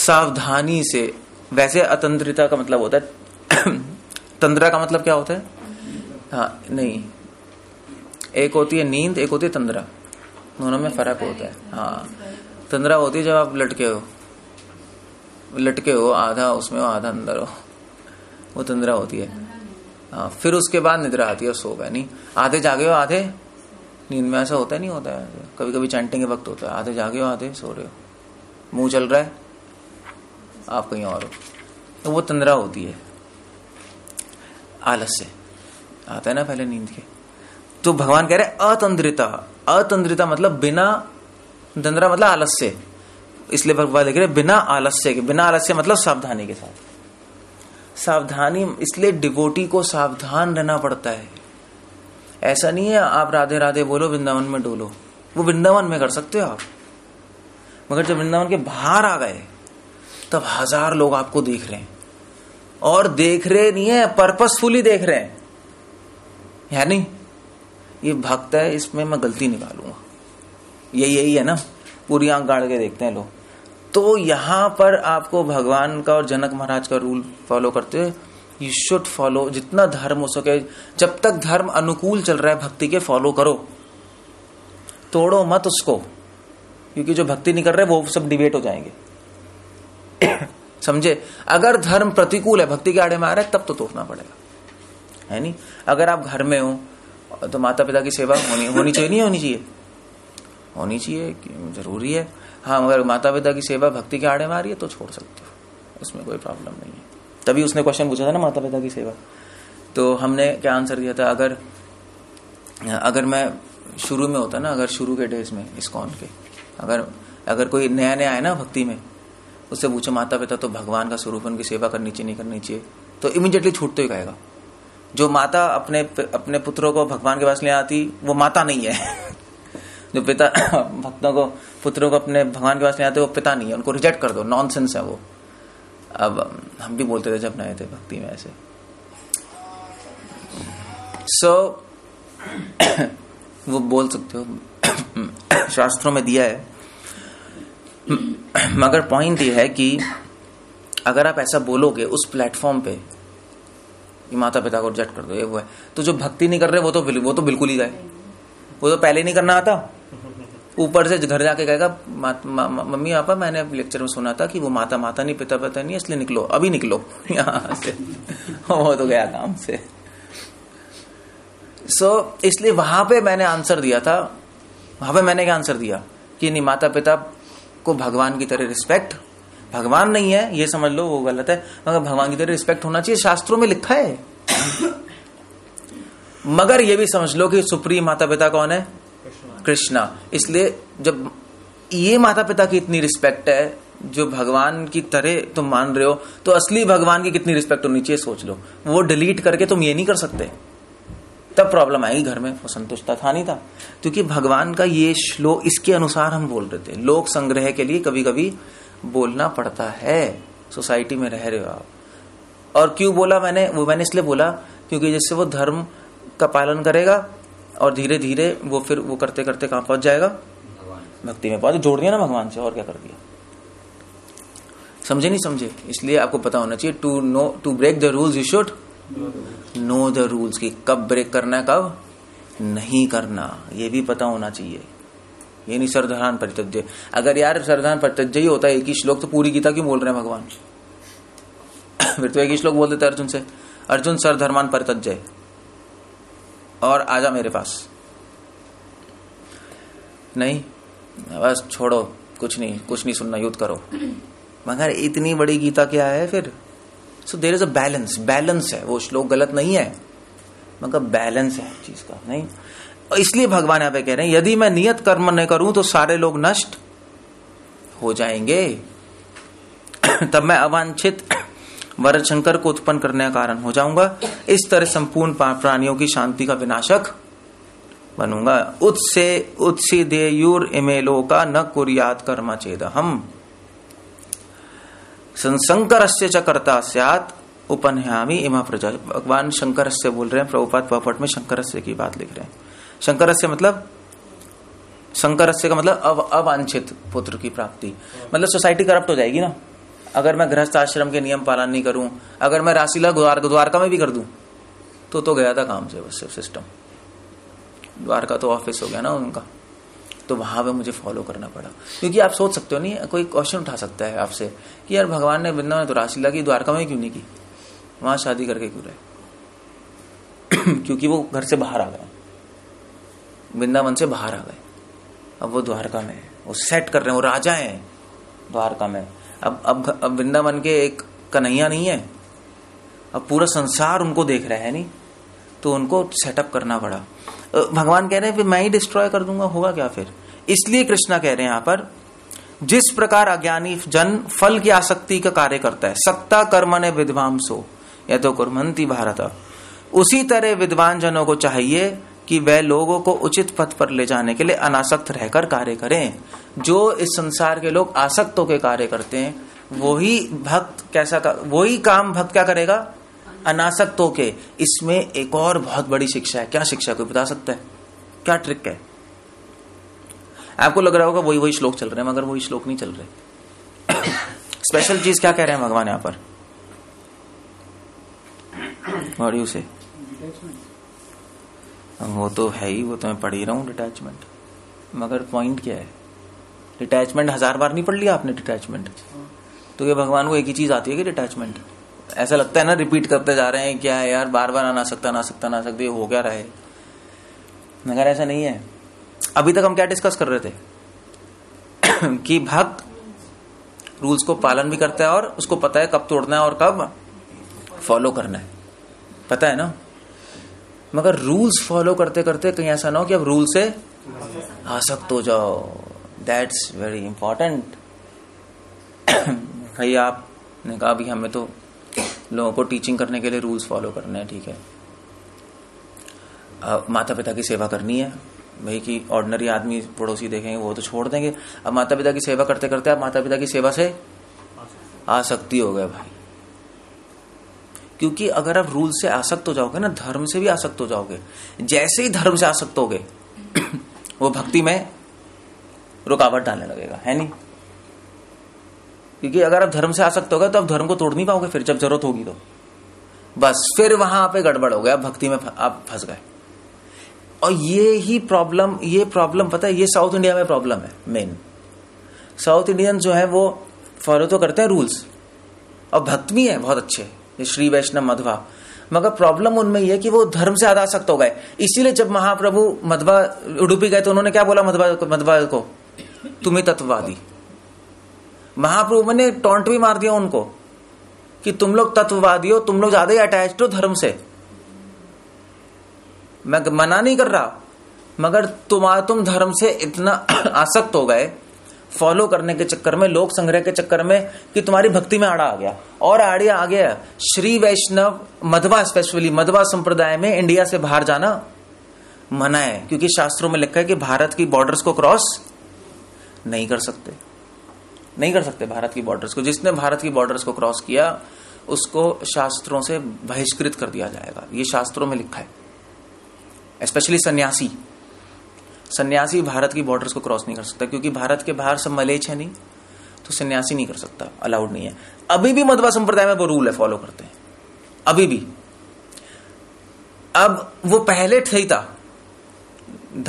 सावधानी से। वैसे अतंद्रिता का मतलब होता है तंद्रा का मतलब क्या होता है, हाँ नहीं, एक होती है नींद, एक होती है तंद्रा, दोनों में फर्क होता है। हाँ तंद्रा होती है जब आप लटके हो, लटके हो, आधा उसमें हो आधा अंदर हो, वो तंद्रा होती है। हाँ फिर उसके बाद निद्रा आती है और सो गए, नहीं आधे जागे हो आधे नींद में, ऐसा होता है नहीं होता है, कभी कभी चैंटिंग के वक्त होता है, आधे जागे हो आधे सो रहे हो, मुंह चल रहा है आप कहीं और हो, तो वो तंद्रा होती है, आलस से आता है ना पहले नींद के। तो भगवान कह रहे हैं अतंद्रिता, अतंद्रिता मतलब बिना, दंद्रा मतलब आलस्य, इसलिए भगवान लिख रहे बिना आलस्य के, बिना आलस्य मतलब सावधानी के साथ। सावधानी, इसलिए डिवोटी को सावधान रहना पड़ता है। ऐसा नहीं है आप राधे राधे बोलो वृंदावन में डोलो, वो वृंदावन में कर सकते हो आप, मगर जब वृंदावन के बाहर आ गए तब हजार लोग आपको देख रहे हैं, और देख रहे नहीं है पर्पसफुली देख रहे हैं, है नहीं, ये भागता है, इसमें मैं गलती निकालूंगा, ये यही है ना, पूरी आंख गाड़ के देखते हैं लोग। तो यहाँ पर आपको भगवान का और जनक महाराज का रूल फॉलो करते हुए यू शुड फॉलो, जितना धर्म हो सके, जब तक धर्म अनुकूल चल रहा है भक्ति के फॉलो करो, तोड़ो मत उसको, क्योंकि जो भक्ति नहीं कर रहे वो सब डिबेट हो जाएंगे समझे। अगर धर्म प्रतिकूल है, भक्ति के आड़े में आ रहा है, तब तो तोड़ना पड़ेगा, है नहीं। अगर आप घर में हो तो माता पिता की सेवा होनी होनी चाहिए, नहीं होनी चाहिए, होनी चाहिए, जरूरी है। हाँ, मगर माता पिता की सेवा भक्ति के आड़े में आ रही है तो छोड़ सकते हो, उसमें कोई प्रॉब्लम नहीं है। तभी उसने क्वेश्चन पूछा था ना, माता पिता की सेवा, तो हमने क्या आंसर दिया था, अगर अगर मैं शुरू में होता ना, अगर शुरू के डेज में इस्कॉन के, अगर अगर कोई नया नया है ना भक्ति में, उससे पूछो माता पिता तो भगवान का स्वरूप, उनकी सेवा करनी चाहिए नहीं करनी चाहिए, तो इमीडिएटली छूटते ही कहेगा। जो माता अपने अपने पुत्रों को भगवान के पास ले आती वो माता नहीं है जो पिता भक्तों को, पुत्रों को अपने भगवान के पास ले आते वो पिता नहीं है, उनको रिजेक्ट कर दो, नॉनसेंस है वो। अब हम भी बोलते थे जब नए थे भक्ति में ऐसे। सो so, वो बोल सकते हो, शास्त्रों में दिया है। मगर पॉइंट ये है कि अगर आप ऐसा बोलोगे उस प्लेटफॉर्म पे कि माता पिता को रिजेक्ट कर दो, ये वो है, तो जो भक्ति नहीं कर रहे वो तो वो तो बिल्कुल ही गए, वो तो पहले नहीं करना आता, ऊपर से घर जाके कहेगा मम्मी पापा मैंने लेक्चर में सुना था कि वो माता माता नहीं पिता पिता नहीं, इसलिए निकलो अभी निकलो यहाँ से, वो तो गया काम से। सो so, इसलिए वहां पे मैंने आंसर दिया था, वहां पे मैंने क्या आंसर दिया कि नहीं, माता पिता को भगवान की तरह रिस्पेक्ट, भगवान नहीं है ये समझ लो वो गलत है, मगर भगवान की तरह रिस्पेक्ट होना चाहिए, शास्त्रों में लिखा है। मगर ये भी समझ लो कि सुप्रीम माता पिता कौन है, कृष्णा। इसलिए जब ये माता पिता की इतनी रिस्पेक्ट है जो भगवान की तरह तुम मान रहे हो, तो असली भगवान की कितनी रिस्पेक्ट होनी चाहिए सोच लो। वो डिलीट करके तुम ये नहीं कर सकते, तब प्रॉब्लम आएगी घर में, वो संतुष्टता था नहीं था, क्योंकि भगवान का ये श्लोक इसके अनुसार हम बोल रहे थे। लोक संग्रह के लिए कभी कभी बोलना पड़ता है, सोसाइटी में रह रहे हो आप। और क्यों बोला मैंने, वो मैंने इसलिए बोला क्योंकि जिससे वो धर्म का पालन करेगा और धीरे धीरे वो फिर वो करते करते कहां पहुंच जाएगा, भक्ति में पहुंच, जोड़ दिया ना भगवान से, और क्या कर दिया, समझे नहीं समझे। इसलिए आपको पता होना चाहिए, to know to break the rules you should know the rules, कि कब ब्रेक करना है कब नहीं करना, ये भी पता होना चाहिए। ये नहीं सर्वधारण परित्यज्य, अगर यार सर्वधारण परित्यज्य ही होता है एक ही श्लोक, तो पूरी गीता क्यों बोल रहे हैं भगवान फिर तो एक ही श्लोक बोल देते अर्जुन से, अर्जुन सर्वधर्मान परित्यज्य और आजा मेरे पास, नहीं बस छोड़ो कुछ नहीं, कुछ नहीं सुनना, युद्ध करो। मगर इतनी बड़ी गीता क्या है फिर। So there is a balance, balance है, वो श्लोक गलत नहीं है मगर बैलेंस है चीज का, नहीं। इसलिए भगवान यहाँ पे कह रहे हैं यदि मैं नियत कर्म नहीं करूं तो सारे लोग नष्ट हो जाएंगे, तब मैं अवांछित वरद शंकर को उत्पन्न करने का कारण हो जाऊंगा, इस तरह संपूर्ण प्राणियों की शांति का विनाशक बनूंगा। उत्से उत्सी देयूर इमेलो का न कुर्यात कर्मा चेद हम संशंकरस्य च कर्ता स्यात् उपनयामी इमा प्रजा। भगवान शंकरस्य बोल रहे हैं, प्रभुपाद पॉपर्ट में शंकरस्य की बात लिख रहे हैं। शंकरस्य मतलब, शंकरस्य का मतलब अव अवांछित पुत्र की प्राप्ति, मतलब सोसाइटी करप्ट हो जाएगी ना। अगर मैं गृहस्थ आश्रम के नियम पालन नहीं करूं, अगर मैं रासीला द्वारका में भी कर दूं, तो तो गया था काम से, बस सिस्टम। द्वारका तो ऑफिस हो गया ना उनका, तो वहां पे मुझे फॉलो करना पड़ा। क्योंकि आप सोच सकते हो, नहीं कोई क्वेश्चन उठा सकता है आपसे कि यार भगवान ने वृंदावन में तो रासीला की, द्वारका में क्यों नहीं की, वहां शादी करके क्यों रहे क्योंकि वो घर से बाहर आ गए, वृंदावन से बाहर आ गए, अब वो द्वारका में वो सेट कर रहे हैं, वो राजा है द्वारका में। अब अब अब वृंदावन के एक कन्हैया नहीं है, अब पूरा संसार उनको देख रहा है, नहीं तो उनको सेटअप करना पड़ा। भगवान कह रहे हैं फिर मैं ही डिस्ट्रॉय कर दूंगा, होगा क्या फिर। इसलिए कृष्णा कह रहे हैं यहां पर, जिस प्रकार अज्ञानी जन फल की आसक्ति का कार्य करता है, सक्ता कर्मणे विद्वांसो या तो कुर्वन्ति भारत, उसी तरह विद्वान जनों को चाहिए कि वह लोगों को उचित पथ पर ले जाने के लिए अनासक्त रहकर कार्य करें। जो इस संसार के लोग आसक्तों के कार्य करते हैं, वही भक्त कैसा का, वही काम भक्त क्या करेगा, अनासक्तों के। इसमें एक और बहुत बड़ी शिक्षा है, क्या शिक्षा कोई बता सकता है? क्या ट्रिक है? आपको लग रहा होगा वही वही श्लोक चल रहे हैं, मगर वही श्लोक नहीं चल रहे। स्पेशल चीज क्या कह रहे हैं भगवान यहां पर? और यू से वो तो है ही, वो तो मैं पढ़ ही रहा हूं डिटैचमेंट, मगर पॉइंट क्या है? डिटैचमेंट हजार बार नहीं पढ़ लिया आपने डिटैचमेंट, तो ये भगवान को एक ही चीज आती है कि डिटैचमेंट। ऐसा लगता है ना रिपीट करते जा रहे हैं, क्या है यार बार बार ना सकता ना सकता ना सकते हो क्या रहा है, मगर ऐसा नहीं है। अभी तक हम क्या डिस्कस कर रहे थे कि भक्त रूल्स को पालन भी करता है और उसको पता है कब तोड़ना है और कब फॉलो करना है, पता है ना। मगर रूल्स फॉलो करते करते कहीं ऐसा ना हो कि अब रूल से आसक्त हो जाओ। That's very important. भाई आपने कहा भी हमें तो लोगों को टीचिंग करने के लिए रूल्स फॉलो करने हैं, ठीक है, अब माता पिता की सेवा करनी है भाई, कि ऑर्डिनरी आदमी पड़ोसी देखेंगे वो तो छोड़ देंगे, अब माता पिता की सेवा करते करते आप माता पिता की सेवा से आसक्ति हो गए भाई। क्योंकि अगर आप रूल से आसक्त हो जाओगे ना, धर्म से भी आसक्त हो जाओगे। जैसे ही धर्म से आसक्त होगे वो भक्ति में रुकावट डालने लगेगा, है नहीं? क्योंकि अगर आप धर्म से आसक्त होगे तो आप धर्म को तोड़ नहीं पाओगे, फिर जब जरूरत होगी तो बस फिर वहां पे गड़बड़ हो गया, आप भक्ति में आप फंस गए। और ये ही प्रॉब्लम, ये प्रॉब्लम पता है ये साउथ इंडिया में प्रॉब्लम है मेन। साउथ इंडियन जो है वो फॉलो तो करते हैं रूल्स और भक्त भी है बहुत अच्छे, श्री वैष्णव मधवा, मगर प्रॉब्लम उनमें यह है कि वो धर्म से आधा आसक्त हो गए। इसीलिए जब महाप्रभु मधवा उडुपी गए तो उन्होंने क्या बोला मधवा को, मधवा को तुम्हें तत्ववादी। महाप्रभु ने टॉन्ट भी मार दिया उनको कि तुम लोग तत्ववादी हो, तुम लोग ज्यादा ही अटैच्ड हो धर्म से, मैं मना नहीं कर रहा, मगर तुम्हारा तुम धर्म से इतना आसक्त हो गए फॉलो करने के चक्कर में, लोक संग्रह के चक्कर में, कि तुम्हारी भक्ति में आड़ा आ गया और आड़े आ गया। श्री वैष्णव मधवा स्पेशली मधवा संप्रदाय में इंडिया से बाहर जाना मना है, क्योंकि शास्त्रों में लिखा है कि भारत की बॉर्डर्स को क्रॉस नहीं कर सकते, नहीं कर सकते भारत की बॉर्डर्स को। जिसने भारत की बॉर्डर्स को क्रॉस किया उसको शास्त्रों से बहिष्कृत कर दिया जाएगा, ये शास्त्रों में लिखा है। स्पेशली सन्यासी, सन्यासी भारत की बॉर्डर्स को क्रॉस नहीं कर सकता, क्योंकि भारत के बाहर सब मलेच्छ है नहीं, तो सन्यासी नहीं कर सकता, अलाउड नहीं है। अभी भी मधवा संप्रदाय में वो रूल है, फॉलो करते हैं अभी भी। अब वो पहले ठीक था,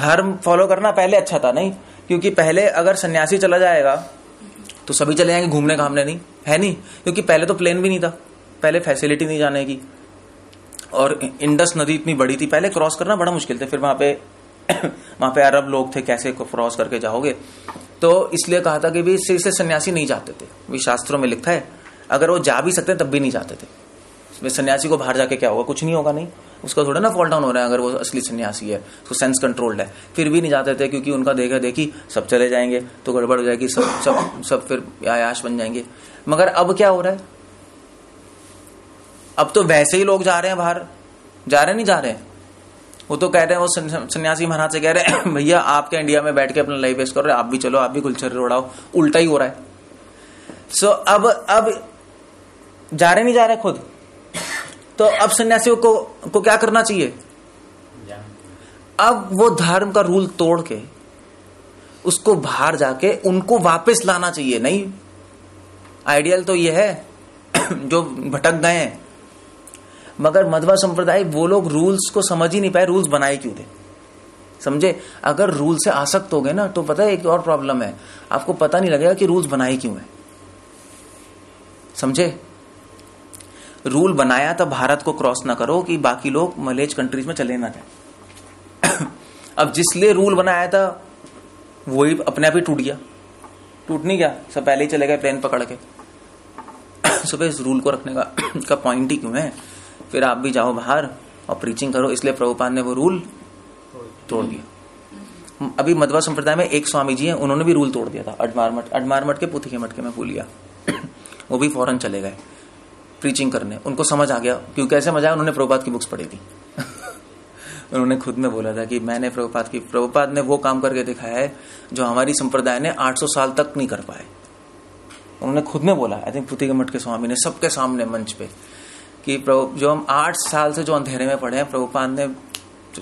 धर्म फॉलो करना पहले अच्छा था, नहीं? क्योंकि पहले अगर सन्यासी चला जाएगा तो सभी चले जाएंगे घूमने घामने, नहीं है नहीं? क्योंकि पहले तो प्लेन भी नहीं था, पहले फैसिलिटी नहीं जाने की, और इंडस नदी इतनी बड़ी थी, पहले क्रॉस करना बड़ा मुश्किल था। फिर वहां पे वहां पे अरब लोग थे, कैसे क्रॉस करके जाओगे? तो इसलिए कहा था कि भी इससे सन्यासी नहीं जाते थे, भी शास्त्रों में लिखा है। अगर वो जा भी सकते तब भी नहीं जाते थे। सन्यासी को बाहर जाके क्या होगा? कुछ नहीं होगा, नहीं? उसका थोड़ा ना फॉल डाउन हो रहा है, अगर वो असली सन्यासी है, उसको सेंस कंट्रोल्ड है, फिर भी नहीं जाते थे, क्योंकि उनका देखा देखी सब चले जाएंगे तो गड़बड़ हो जाएगी, सब सब सब फिर आयाश बन जाएंगे। मगर अब क्या हो रहा है? अब तो वैसे ही लोग जा रहे हैं बाहर, जा रहे नहीं जा रहे हैं? वो तो कह रहे हैं, वो सन्यासी महाराज से कह रहे हैं भैया आपके इंडिया में बैठ के अपना लाइफ वेस्ट करो, आप भी चलो, आप भी गुलछर उड़ाओ। उल्टा ही हो रहा है। सो so, अब अब जा रहे नहीं जा रहे खुद, तो अब सन्यासियों को को क्या करना चाहिए? अब वो धर्म का रूल तोड़ के उसको बाहर जाके उनको वापस लाना चाहिए, नहीं? आइडियल तो ये है जो भटक गए हैं। मगर मध्वा संप्रदाय वो लोग रूल्स को समझ ही नहीं पाए, रूल्स बनाए क्यों थे, समझे? अगर रूल से आसक्त हो गए ना तो पता है एक और प्रॉब्लम है, आपको पता नहीं लगेगा कि रूल्स बनाए क्यों है, समझे? रूल बनाया था भारत को क्रॉस ना करो कि बाकी लोग मलेच कंट्रीज में चले ना जाए। अब जिसलिए रूल बनाया था वही अपने आप ही टूट गया। टूट नहीं गया, सब पहले ही चले गए प्लेन पकड़ के। सुबह इस रूल को रखने का का पॉइंट ही क्यों है? फिर आप भी जाओ बाहर और प्रीचिंग करो। इसलिए प्रभुपाद ने वो रूल तोड़ दिया। अभी मधवा संप्रदाय में एक स्वामी जी हैं, उन्होंने भी रूल तोड़ दिया था, अडमार मठ, अडमार मठ के पुथी के मठ के, मैं भूल गया, वो भी फॉरन चले गए प्रीचिंग करने। उनको समझ आ गया, क्योंकि ऐसे मजा आया, उन्होंने प्रभुपाद की बुक्स पढ़ी थी। उन्होंने खुद में बोला था कि मैंने प्रभुपाद की, प्रभुपाद ने वो काम करके दिखाया है जो हमारी संप्रदाय ने आठ सौ साल तक नहीं कर पाए। उन्होंने खुद में बोला, आई थिंक पुथी के मठ के स्वामी ने सबके सामने मंच पे, कि प्रभु जो हम आठ साल से जो अंधेरे में पड़े हैं, प्रभुपाद ने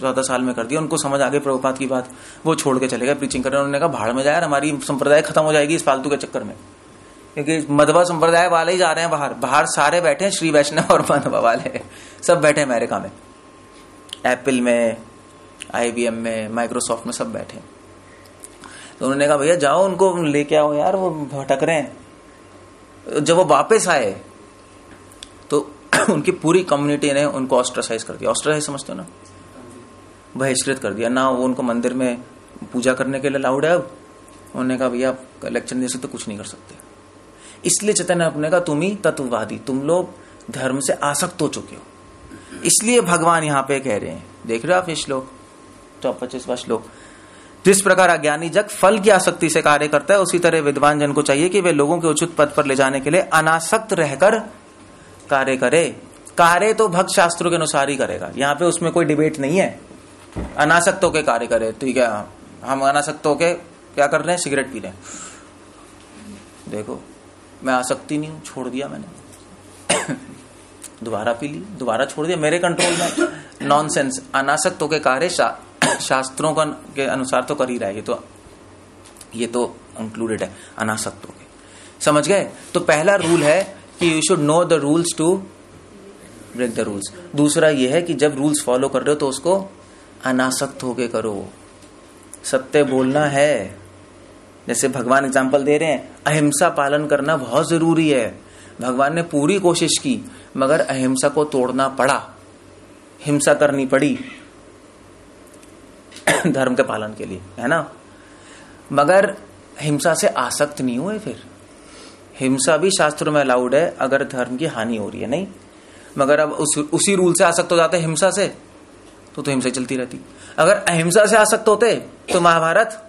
चौदह साल में कर दिया। उनको समझ आ गई प्रभुपाद की बात, वो छोड़ के चले गए प्रीचिंग करने। उन्होंने कहा भाड़ में जाए, हमारी संप्रदाय खत्म हो जाएगी इस फालतू के चक्कर में, क्योंकि मधवा संप्रदाय वाले ही जा रहे हैं बाहर, बाहर सारे बैठे हैं श्री वैष्णव और मधवा वाले सब बैठे हैं अमेरिका में, एप्पल में, आईबीएम में, माइक्रोसॉफ्ट में सब बैठे। तो उन्होंने कहा भैया जाओ उनको लेके आओ यार, वो भटक रहे हैं। जब वो वापस आए तो उनकी पूरी कम्युनिटी ने उनको ऑस्ट्रासाइज कर दिया। ऑस्ट्रासाइज समझते हो ना, बहिष्कृत कर दिया ना। वो उनको मंदिर में पूजा करने के लिए अलाउड है। अब उन्होंने कहा भैया इलेक्शन जैसे तो कुछ नहीं कर सकते। इसलिए चैतन्य ने कहा तुम ही तत्ववादी, तुम लोग धर्म से आसक्त हो चुके हो। इसलिए भगवान यहाँ पे कह रहे हैं, देख रहे हो आप ये श्लोक चौपचासवां श्लोक, जिस प्रकार अज्ञानी जग फल की आसक्ति से कार्य करता है, उसी तरह विद्वान जन को चाहिए कि वे लोगों के उचित पद पर ले जाने के लिए अनासक्त रहकर कार्य करे। कार्य तो भक्त शास्त्रों के अनुसार ही करेगा, यहाँ पे उसमें कोई डिबेट नहीं है। अनासक्त होकर कार्य करे, ठीक है। हम अनासक्त होके क्या कर रहे हैं, सिगरेट पी रहे हैं। देखो मैं आसक्ति नहीं हूं, छोड़ दिया मैंने दोबारा पी ली, दोबारा छोड़ दिया, मेरे कंट्रोल में। नॉनसेंस। अनासक्त होके कार्य शा, शास्त्रों का के अनुसार तो कर ही रहा है, ये तो ये तो इंक्लूडेड है अनासक्त होके। समझ गए? तो पहला रूल है कि you should know the rules to break the rules. दूसरा ये है कि जब रूल्स फॉलो कर रहे हो तो उसको अनासक्त होके करो। सत्य बोलना है, जैसे भगवान एग्जाम्पल दे रहे हैं, अहिंसा पालन करना बहुत जरूरी है। भगवान ने पूरी कोशिश की मगर अहिंसा को तोड़ना पड़ा, हिंसा करनी पड़ी धर्म के पालन के लिए, है ना। मगर हिंसा से आसक्त नहीं हुए। फिर हिंसा भी शास्त्रों में अलाउड है अगर धर्म की हानि हो रही है, नहीं। मगर अब उस, उसी रूल से आसक्त हो जाते हिंसा से तो, तो हिंसा चलती रहती। अगर अहिंसा से आसक्त होते तो महाभारत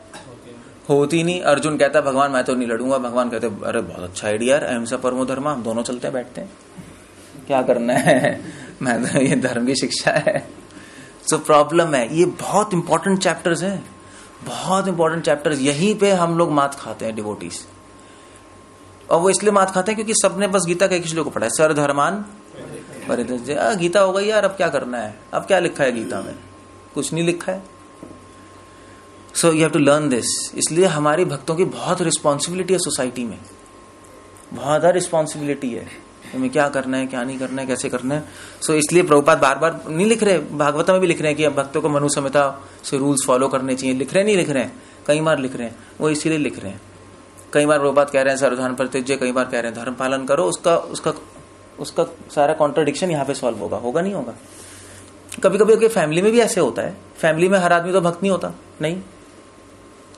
होती नहीं। अर्जुन कहता भगवान मैं तो नहीं लड़ूंगा, भगवान कहते अरे बहुत अच्छा आइडिया यार, अहिंसा परमो धर्म, हम दोनों चलते हैं बैठते हैं, क्या करना है, मैं तो ये धर्म की शिक्षा है। सो प्रॉब्लम है, ये बहुत इंपॉर्टेंट चैप्टर्स हैं, बहुत इंपॉर्टेंट चैप्टर्स। यहीं पे हम लोग मात खाते हैं डिवोटीज, और वो इसलिए मात खाते हैं क्योंकि सबने बस गीता के एक श्लोक को पढ़ा है, सर धर्मान परित्यज। गीता हो गई यार, अब क्या करना है, अब क्या लिखा है गीता में, कुछ नहीं लिखा है। So you have to learn this. इसलिए हमारे भक्तों की बहुत रिस्पॉन्सिबिलिटी है, सोसाइटी में बहुत ज़्यादा रिस्पॉन्सिबिलिटी है, हमें क्या करना है, क्या नहीं करना है, कैसे करना है। सो so, इसलिए प्रभुपाद बार बार नहीं लिख रहे, भागवत में भी लिख रहे हैं कि भक्तों को मनु संहिता से रूल्स फॉलो करने चाहिए। लिख रहे नहीं लिख रहे हैं, कई बार लिख रहे हैं, वो इसीलिए लिख रहे हैं। कई बार प्रभुपाद कह रहे हैं सर्वधर्म परित्यज्य, कई बार कह रहे हैं धर्म पालन करो। उसका उसका उसका सारा कॉन्ट्रडिक्शन यहाँ पे सॉल्व होगा, होगा नहीं होगा। कभी कभी उनके फैमिली में भी ऐसे होता है, फैमिली में हर आदमी तो भक्त नहीं होता, नहीं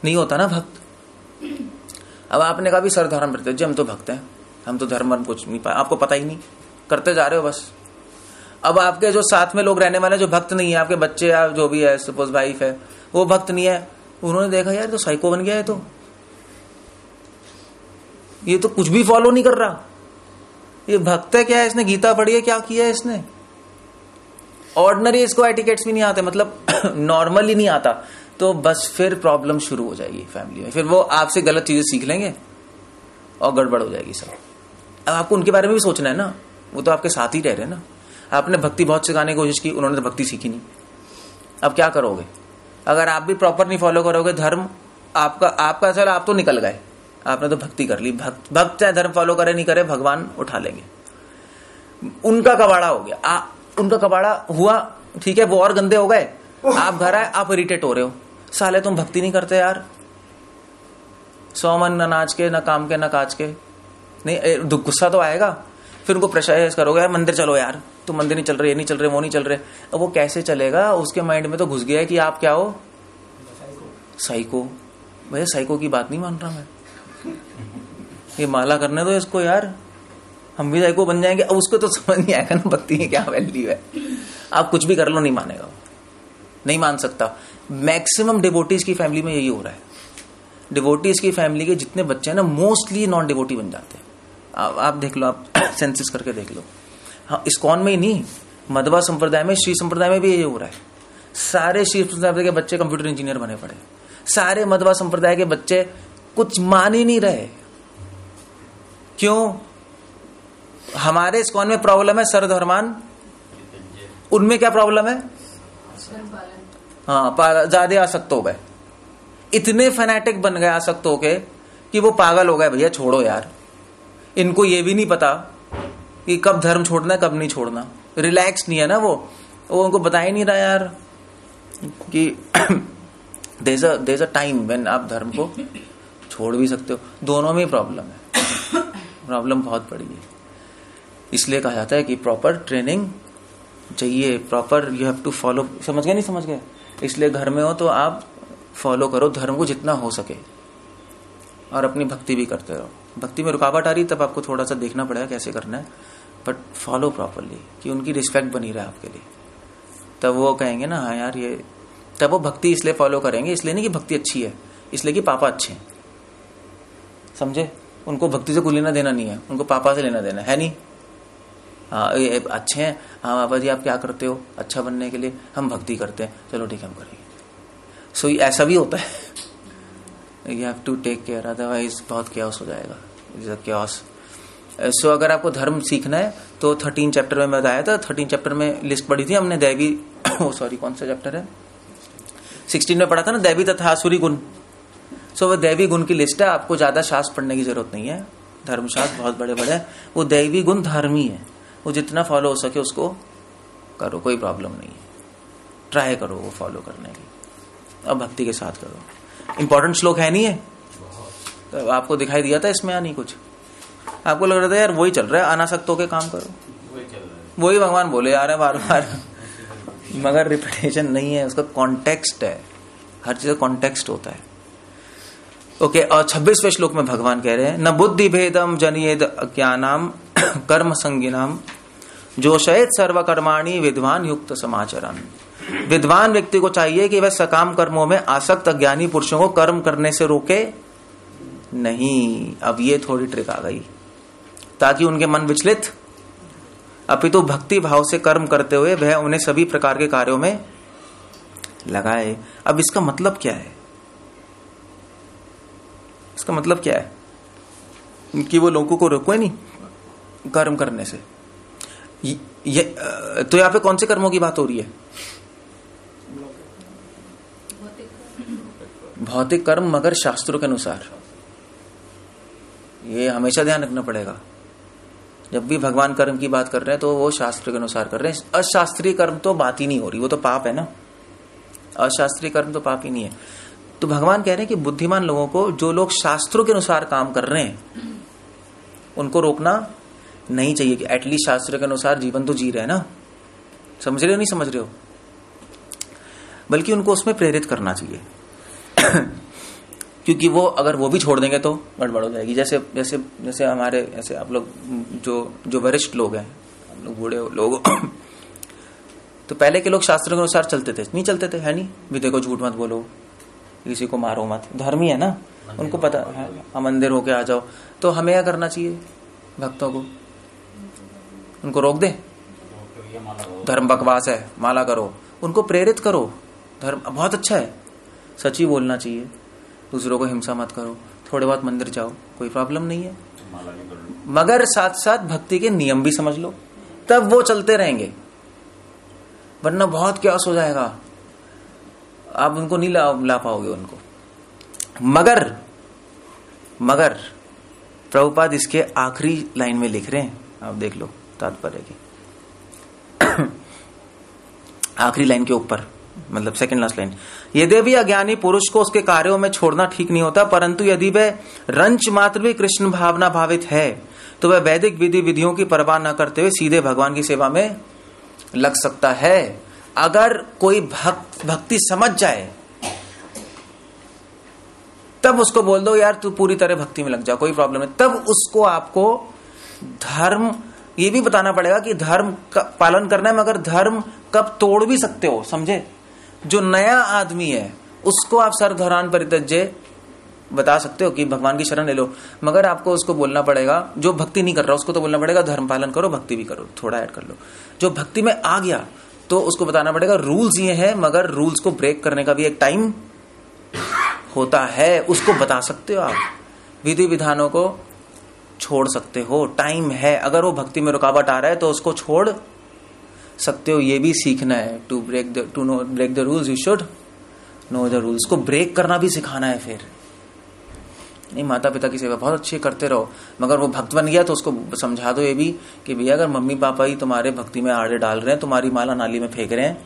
नहीं होता ना भक्त। अब आपने कहा भी सर धर्म प्रत्यज्य, हम तो भक्त हैं, हम तो धर्म वर्म कुछ नहीं, आपको पता ही नहीं, करते जा रहे हो बस। अब आपके जो साथ में लोग रहने वाले जो भक्त नहीं है, आपके बच्चे या जो भी है, सपोज वाइफ है, वो भक्त नहीं है, उन्होंने देखा यार तो साइको बन गया है, तो ये तो कुछ भी फॉलो नहीं कर रहा, ये भक्त है क्या है, इसने गीता पढ़ी है, क्या किया है इसने। ऑर्डिनरी इसको एटिकेट्स भी नहीं आते, मतलब नॉर्मली नहीं आता, तो बस फिर प्रॉब्लम शुरू हो जाएगी फैमिली में। फिर वो आपसे गलत चीजें सीख लेंगे और गड़बड़ हो जाएगी सब। अब आपको उनके बारे में भी सोचना है ना, वो तो आपके साथ ही रह रहे हैं ना। आपने भक्ति बहुत सिखाने की कोशिश की, उन्होंने तो भक्ति सीखी नहीं, अब क्या करोगे। अगर आप भी प्रॉपर नहीं फॉलो करोगे धर्म, आपका आपका चल आप तो निकल गए, आपने तो भक्ति कर ली। भक्त भक्त चाहे धर्म फॉलो करे नहीं करे, भगवान उठा लेंगे। उनका कबाड़ा हो गया, आ, उनका कबाड़ा हुआ, ठीक है, वो और गंदे हो गए। आप घर आए, आप इरिटेट हो रहे हो, साले तुम भक्ति नहीं करते यार, सौ मन न नाच के, न काम के, न काज के। नहीं गुस्सा तो आएगा, फिर उनको प्रेशराइज करोगे यार मंदिर चलो यार, तुम मंदिर नहीं चल रहे, ये नहीं चल रहे, वो नहीं चल रहे। अब वो कैसे चलेगा, उसके माइंड में तो घुस गया है कि आप क्या हो, साइको। भैया साइको की बात नहीं मान रहा मैं, ये माला करने दो इसको यार, हम भी साइको बन जाएंगे। अब उसको तो समझ नहीं आएगा ना भक्ति की क्या वैल्यू है। आप कुछ भी कर लो नहीं मानेगा, नहीं मान सकता। मैक्सिमम डिवोटीज की फैमिली में यही हो रहा है। डिवोटीज की फैमिली के जितने बच्चे हैं ना, मोस्टली नॉन डिवोटी बन जाते हैं। आप, आप देख लो, आप सेंसिस करके देख लो। हाँ, इस्कॉन में ही नहीं, मधवा संप्रदाय में, श्री संप्रदाय में भी यही हो रहा है। सारे श्री संप्रदाय के बच्चे कंप्यूटर इंजीनियर बने पड़े, सारे मधवा संप्रदाय के बच्चे कुछ मान ही नहीं रहे। क्यों? हमारे इस्कॉन में प्रॉब्लम है सर्वधर्मान, उनमें क्या प्रॉब्लम है, हाँ ज्यादा आसक्त हो गए, इतने फैनेटिक बन गए आसक्त होके कि वो पागल हो गए, भैया छोड़ो यार। इनको ये भी नहीं पता कि कब धर्म छोड़ना है कब नहीं छोड़ना, रिलैक्स नहीं है ना वो वो उनको बता ही नहीं रहा यार कि there's a, there's a time when आप धर्म को छोड़ भी सकते हो। दोनों में प्रॉब्लम है, प्रॉब्लम बहुत बड़ी है। इसलिए कहा जाता है कि प्रॉपर ट्रेनिंग चाहिए, proper you have to follow. समझ गए नहीं समझ गए? इसलिए घर में हो तो आप फॉलो करो धर्म को जितना हो सके और अपनी भक्ति भी करते रहो। भक्ति में रुकावट आ रही तब आपको थोड़ा सा देखना पड़ेगा कैसे करना है, बट फॉलो प्रॉपरली कि उनकी रिस्पेक्ट बनी रहे आपके लिए। तब वो कहेंगे ना हाँ यार ये, तब वो भक्ति इसलिए फॉलो करेंगे, इसलिए नहीं कि भक्ति अच्छी है, इसलिए कि पापा अच्छे हैं। समझे? उनको भक्ति से कुछ लेना देना नहीं है, उनको पापा से लेना देना है नहीं। हाँ ये अच्छे हैं, हाँ बाबा जी आप क्या करते हो? अच्छा बनने के लिए हम भक्ति करते हैं, चलो ठीक है हम करेंगे। सो so, ऐसा भी होता है, you have to take care, otherwise बहुत केओस हो जाएगा। Is a chaos. सो अगर आपको धर्म सीखना है तो थर्टीन चैप्टर में मैं बताया था, थर्टीन चैप्टर में लिस्ट पढ़ी थी हमने दैवी ओ सॉरी कौन सा चैप्टर है, सिक्सटीन में पढ़ा था ना दैवी तथा आसुरी गुण। सो so, वह दैवी गुण की लिस्ट है, आपको ज्यादा शास्त्र पढ़ने की जरूरत नहीं है, धर्मशास्त्र बहुत बड़े बड़े हैं, वो दैवी गुण धर्मी है, वो जितना फॉलो हो सके उसको करो, कोई प्रॉब्लम नहीं है, ट्राई करो वो फॉलो करने की और भक्ति के साथ करो। इंपॉर्टेंट श्लोक है नहीं है तो आपको दिखाई दिया था इसमें या नहीं? कुछ आपको लग रहा था यार वही चल रहा है, अनासक्तों के काम करो, वही चल रहा है, वही भगवान बोले आ रहे हैं बार बार, मगर रिपीटेशन नहीं है, उसका कॉन्टेक्स्ट है, हर चीज का कॉन्टेक्स्ट होता है। ओके okay, और छब्बीसवें श्लोक में भगवान कह रहे हैं न बुद्धि भेदम जनियेद अज्ञानाम कर्म संगिनाम जोशयेत सर्व कर्माणि विद्वान युक्त समाचरण। विद्वान व्यक्ति को चाहिए कि वह सकाम कर्मों में आसक्त अज्ञानी पुरुषों को कर्म करने से रोके नहीं। अब ये थोड़ी ट्रिक आ गई, ताकि उनके मन विचलित अपितु भक्ति भाव से कर्म करते हुए वह उन्हें सभी प्रकार के कार्यों में लगाए। अब इसका मतलब क्या है? इसका मतलब क्या है कि वो लोगों को रोके नहीं कर्म करने से। ये तो यहाँ पे कौन से कर्मों की बात हो रही है? भौतिक कर्म, मगर शास्त्रों के अनुसार। ये हमेशा ध्यान रखना पड़ेगा, जब भी भगवान कर्म की बात कर रहे हैं तो वो शास्त्र के अनुसार कर रहे हैं। अशास्त्रीय कर्म तो बात ही नहीं हो रही, वो तो पाप है ना, अशास्त्रीय कर्म तो पाप ही नहीं है। तो भगवान कह रहे हैं कि बुद्धिमान लोगों को, जो लोग शास्त्रों के अनुसार काम कर रहे हैं, उनको रोकना नहीं चाहिए कि एटलीस्ट शास्त्र के अनुसार जीवन तो जी रहे हैं ना। समझ रहे हो नहीं समझ रहे हो? बल्कि उनको उसमें प्रेरित करना चाहिए क्योंकि वो अगर वो भी छोड़ देंगे तो गड़बड़ हो जाएगी। जैसे जैसे जैसे हमारे ऐसे आप लोग जो जो वरिष्ठ लोग हैं, आप लोग बूढ़े लोग तो पहले के लोग शास्त्रों के अनुसार चलते थे, नहीं चलते थे है नहीं? विधि को झूठ मत बोलो, किसी को मारो मत, धर्म ही है ना, उनको पता है। मंदिर होके आ जाओ, तो हमें क्या करना चाहिए? भक्तों को उनको रोक दे, धर्म बकवास है, माला करो, उनको प्रेरित करो, धर्म बहुत अच्छा है, सच ही बोलना चाहिए, दूसरों को हिंसा मत करो, थोड़े बहुत मंदिर जाओ, कोई प्रॉब्लम नहीं है, मगर साथ साथ भक्ति के नियम भी समझ लो, तब वो चलते रहेंगे, वरना बहुत क्यास हो जाएगा, आप उनको नहीं ला, ला पाओगे उनको। मगर मगर प्रभुपाद इसके आखिरी लाइन में लिख रहे हैं, आप देख लो तात्पर्य की आखिरी लाइन के ऊपर, मतलब सेकंड लास्ट लाइन। यद्यपि अज्ञानी पुरुष को उसके कार्यों में छोड़ना ठीक नहीं होता, परंतु यदि वह रंच मात्र भी कृष्ण भावना भावित है तो वह वैदिक विधि विधियों की परवाह न करते हुए सीधे भगवान की सेवा में लग सकता है। अगर कोई भक्त भक्ति समझ जाए तब उसको बोल दो यार तू पूरी तरह भक्ति में लग जा, कोई प्रॉब्लम नहीं, तब उसको आपको धर्म ये भी बताना पड़ेगा कि धर्म का पालन करना है, मगर धर्म कब तोड़ भी सकते हो। समझे? जो नया आदमी है उसको आप सर्वधरान परित्यज्य बता सकते हो कि भगवान की शरण ले लो, मगर आपको उसको बोलना पड़ेगा, जो भक्ति नहीं कर रहा उसको तो बोलना पड़ेगा धर्म पालन करो, भक्ति भी करो, थोड़ा ऐड कर लो। जो भक्ति में आ गया तो उसको बताना पड़ेगा रूल्स ये है, मगर रूल्स को ब्रेक करने का भी एक टाइम होता है, उसको बता सकते हो, आप विधि विधानों को छोड़ सकते हो, टाइम है। अगर वो भक्ति में रुकावट आ रहा है तो उसको छोड़ सकते हो, ये भी सीखना है। To break the to know break the rules you should know the rules को ब्रेक करना भी सिखाना है। फिर नहीं, माता पिता की सेवा बहुत अच्छी करते रहो, मगर वो भक्त बन गया तो उसको समझा दो ये भी कि भैया अगर मम्मी पापा ही तुम्हारे भक्ति में आड़े डाल रहे हैं, तुम्हारी माला नाली में फेंक रहे हैं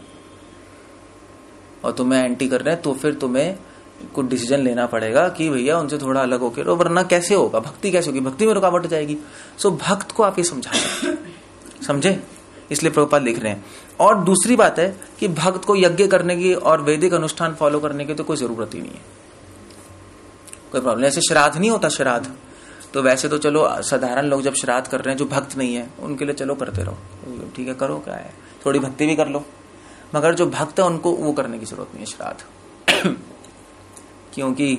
और तुम्हें एंटी कर रहे हैं, तो फिर तुम्हें कुछ डिसीजन लेना पड़ेगा कि भैया उनसे थोड़ा अलग होकर रहो, वरना कैसे होगा, भक्ति कैसे होगी, भक्ति में रुकावट हो जाएगी। सो भक्त को आप ये समझाएं, समझे, इसलिए प्रभुपाद लिख रहे हैं। और दूसरी बात है कि भक्त को यज्ञ करने की और वैदिक अनुष्ठान फॉलो करने की तो कोई जरूरत ही नहीं है, कोई प्रॉब्लम। ऐसे श्राद्ध नहीं होता, श्राद्ध तो वैसे तो चलो साधारण लोग जब श्राद्ध कर रहे हैं जो भक्त नहीं है उनके लिए चलो करते रहो, ठीक है, करो, क्या है, थोड़ी भक्ति भी कर लो, मगर जो भक्त है उनको वो करने की जरूरत नहीं है श्राद्ध, क्योंकि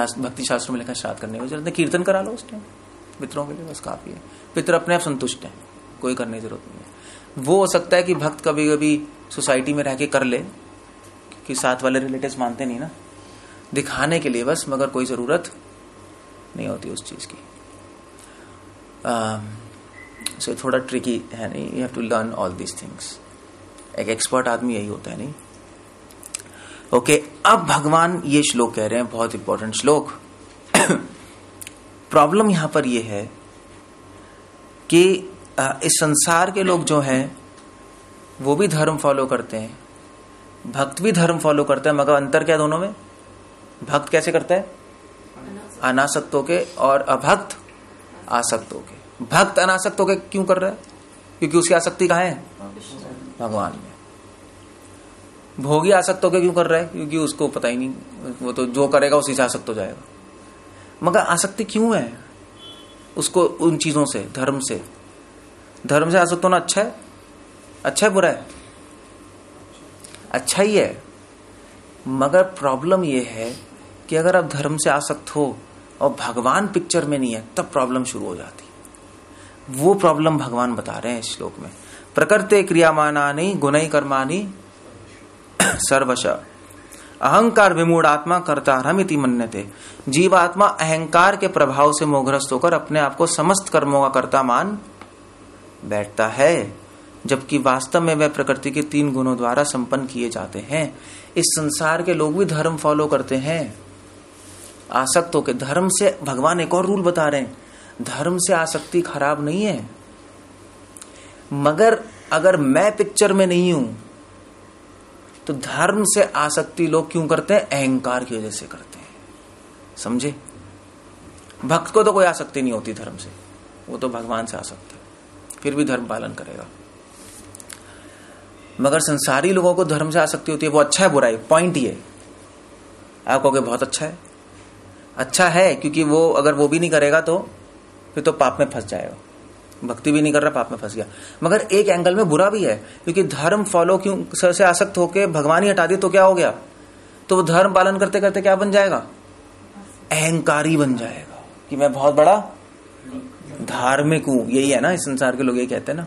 भक्ति शास्त्रों में लिखा श्राद्ध करने की जरूरत नहीं। कीर्तन करा लो उस टाइम पितरों के लिए, बस काफी है, पितर अपने आप संतुष्ट हैं, कोई करने की जरूरत नहीं है। वो हो सकता है कि भक्त कभी कभी सोसाइटी में रह के कर ले, क्योंकि साथ वाले रिलेटिव्स मानते नहीं ना, दिखाने के लिए बस, मगर कोई जरूरत नहीं होती उस चीज की। सो uh, so थोड़ा ट्रिकी है, नहीं, you have to learn all these things, एक एक्सपर्ट आदमी यही होता है, नहीं। ओके okay, अब भगवान ये श्लोक कह रहे हैं, बहुत इंपॉर्टेंट श्लोक। प्रॉब्लम यहां पर यह है कि इस संसार के लोग जो हैं वो भी धर्म फॉलो करते हैं, भक्त भी धर्म फॉलो करता है, मगर अंतर क्या दोनों में? भक्त कैसे करता है? अनासक्त होके, और अभक्त आसक्त होके। भक्त अनासक्त होके क्यों कर रहा है? क्योंकि उसकी आसक्ति कहाँ है? भगवान में। भोगी आसक्त होके क्यों कर रहा है? क्योंकि उसको पता ही नहीं, वो तो जो करेगा उसी से आसक्त हो जाएगा। मगर आसक्ति क्यों है उसको उन चीजों से, धर्म से? धर्म से आसक्त होना अच्छा है, अच्छा है, बुरा है? अच्छा ही है, मगर प्रॉब्लम यह है कि अगर आप धर्म से आसक्त हो और भगवान पिक्चर में नहीं है, तब प्रॉब्लम शुरू हो जाती। वो प्रॉब्लम भगवान बता रहे हैं इस श्लोक में। प्रकृते क्रियामानानि गुणै कर्माणि सर्वश अहंकार विमूढ़ात्मा कर्तारहमिति मन्यते। जीवात्मा अहंकार के प्रभाव से मोहग्रस्त होकर अपने आप को समस्त कर्मों का कर्ता मान बैठता है, जबकि वास्तव में वह प्रकृति के तीन गुणों द्वारा संपन्न किए जाते हैं। इस संसार के लोग भी धर्म फॉलो करते हैं, आसक्त होकर। धर्म से भगवान एक और रूल बता रहे हैं, धर्म से आसक्ति खराब नहीं है, मगर अगर मैं पिक्चर में नहीं हूं तो धर्म से आसक्ति लोग क्यों करते हैं? अहंकार की वजह से करते हैं, समझे। भक्त को तो कोई आसक्ति नहीं होती धर्म से, वो तो भगवान से आसक्त है, फिर भी धर्म पालन करेगा। मगर संसारी लोगों को धर्म से आसक्ति होती है, वो अच्छा है, बुरा है, पॉइंट ये। आप कहोगे बहुत अच्छा है, अच्छा है, क्योंकि वो अगर वो भी नहीं करेगा तो फिर तो पाप में फंस जाएगा। भक्ति भी नहीं कर रहा, पाप में फंस गया। मगर एक एंगल में बुरा भी है, क्योंकि धर्म फॉलो क्यों से आसक्त होके भगवान ही हटा दिए तो क्या हो गया? तो वो धर्म पालन करते करते क्या बन जाएगा? अहंकारी बन जाएगा कि मैं बहुत बड़ा धार्मिक हूं। यही है ना, इस संसार के लोग यही कहते हैं ना,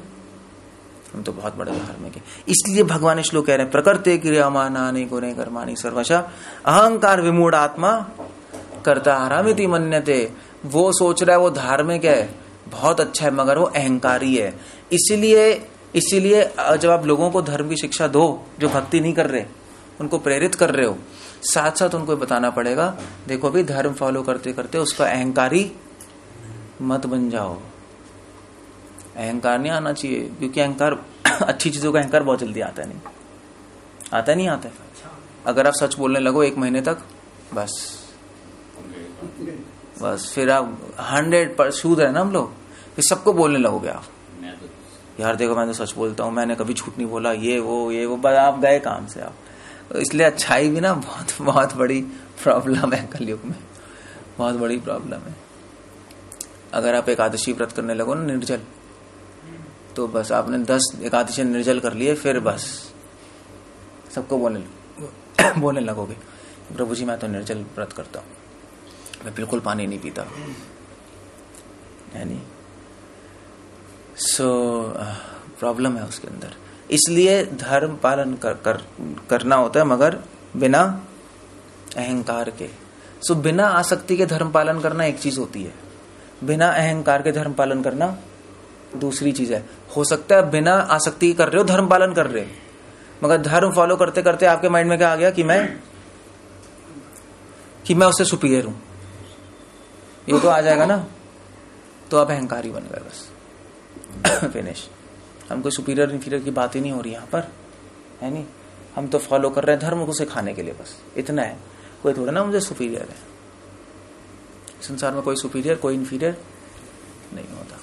हम तो बहुत बड़े धार्मिक है। इसलिए भगवान श्लोक कह रहे हैं, प्रकृते क्रियामानानि गुणैः कर्माणि सर्वशः अहंकार विमूढ़ आत्मा कर्तारहमिति मन्यते। वो सोच रहा है वो धार्मिक है, बहुत अच्छा है, मगर वो अहंकारी है। इसीलिए इसीलिए जब आप लोगों को धर्म की शिक्षा दो जो भक्ति नहीं कर रहे, उनको प्रेरित कर रहे हो, साथ साथ उनको बताना पड़ेगा, देखो भी धर्म फॉलो करते करते उसका अहंकारी मत बन जाओ। अहंकार नहीं आना चाहिए, क्योंकि अहंकार अच्छी चीजों का अहंकार बहुत जल्दी आता है, नहीं आता नहीं आता है। अगर आप सच बोलने लगो एक महीने तक, बस बस फिर आप हंड्रेड पर शूद है ना हम लोग, फिर सबको बोलने लगोगे आप, यार देखो मैं तो सच बोलता हूँ, मैंने कभी झूठ नहीं बोला, ये वो ये वो, बस आप गए काम से आप। इसलिए अच्छाई भी ना बहुत बहुत बड़ी प्रॉब्लम है कलयुग में, बहुत बड़ी प्रॉब्लम है। अगर आप एकादशी व्रत करने लगो ना निर्जल, तो बस आपने दस एकादशी निर्जल कर लिए, फिर बस सबको बोलने बोलने लगोगे, प्रभु जी मैं तो निर्जल व्रत करता हूँ, मैं बिल्कुल पानी नहीं पीता, यानी सो प्रॉब्लम है उसके अंदर। इसलिए धर्म पालन कर, कर करना होता है, मगर बिना अहंकार के। सो बिना आसक्ति के धर्म पालन करना एक चीज होती है, बिना अहंकार के धर्म पालन करना दूसरी चीज है। हो सकता है बिना आसक्ति कर रहे हो, धर्म पालन कर रहे हो, मगर धर्म फॉलो करते करते आपके माइंड में क्या आ गया कि मैं कि मैं उससे सुपीरियर हूं, ये तो आ जाएगा ना, तो आप अहंकारी बन गए बस फिनिश। हम कोई सुपीरियर इंफीरियर की बात ही नहीं हो रही यहाँ पर, है नहीं, हम तो फॉलो कर रहे हैं धर्म को सिखाने के लिए, बस इतना है। कोई थोड़ा ना मुझे सुपीरियर है, संसार में कोई सुपीरियर कोई इंफीरियर नहीं होता।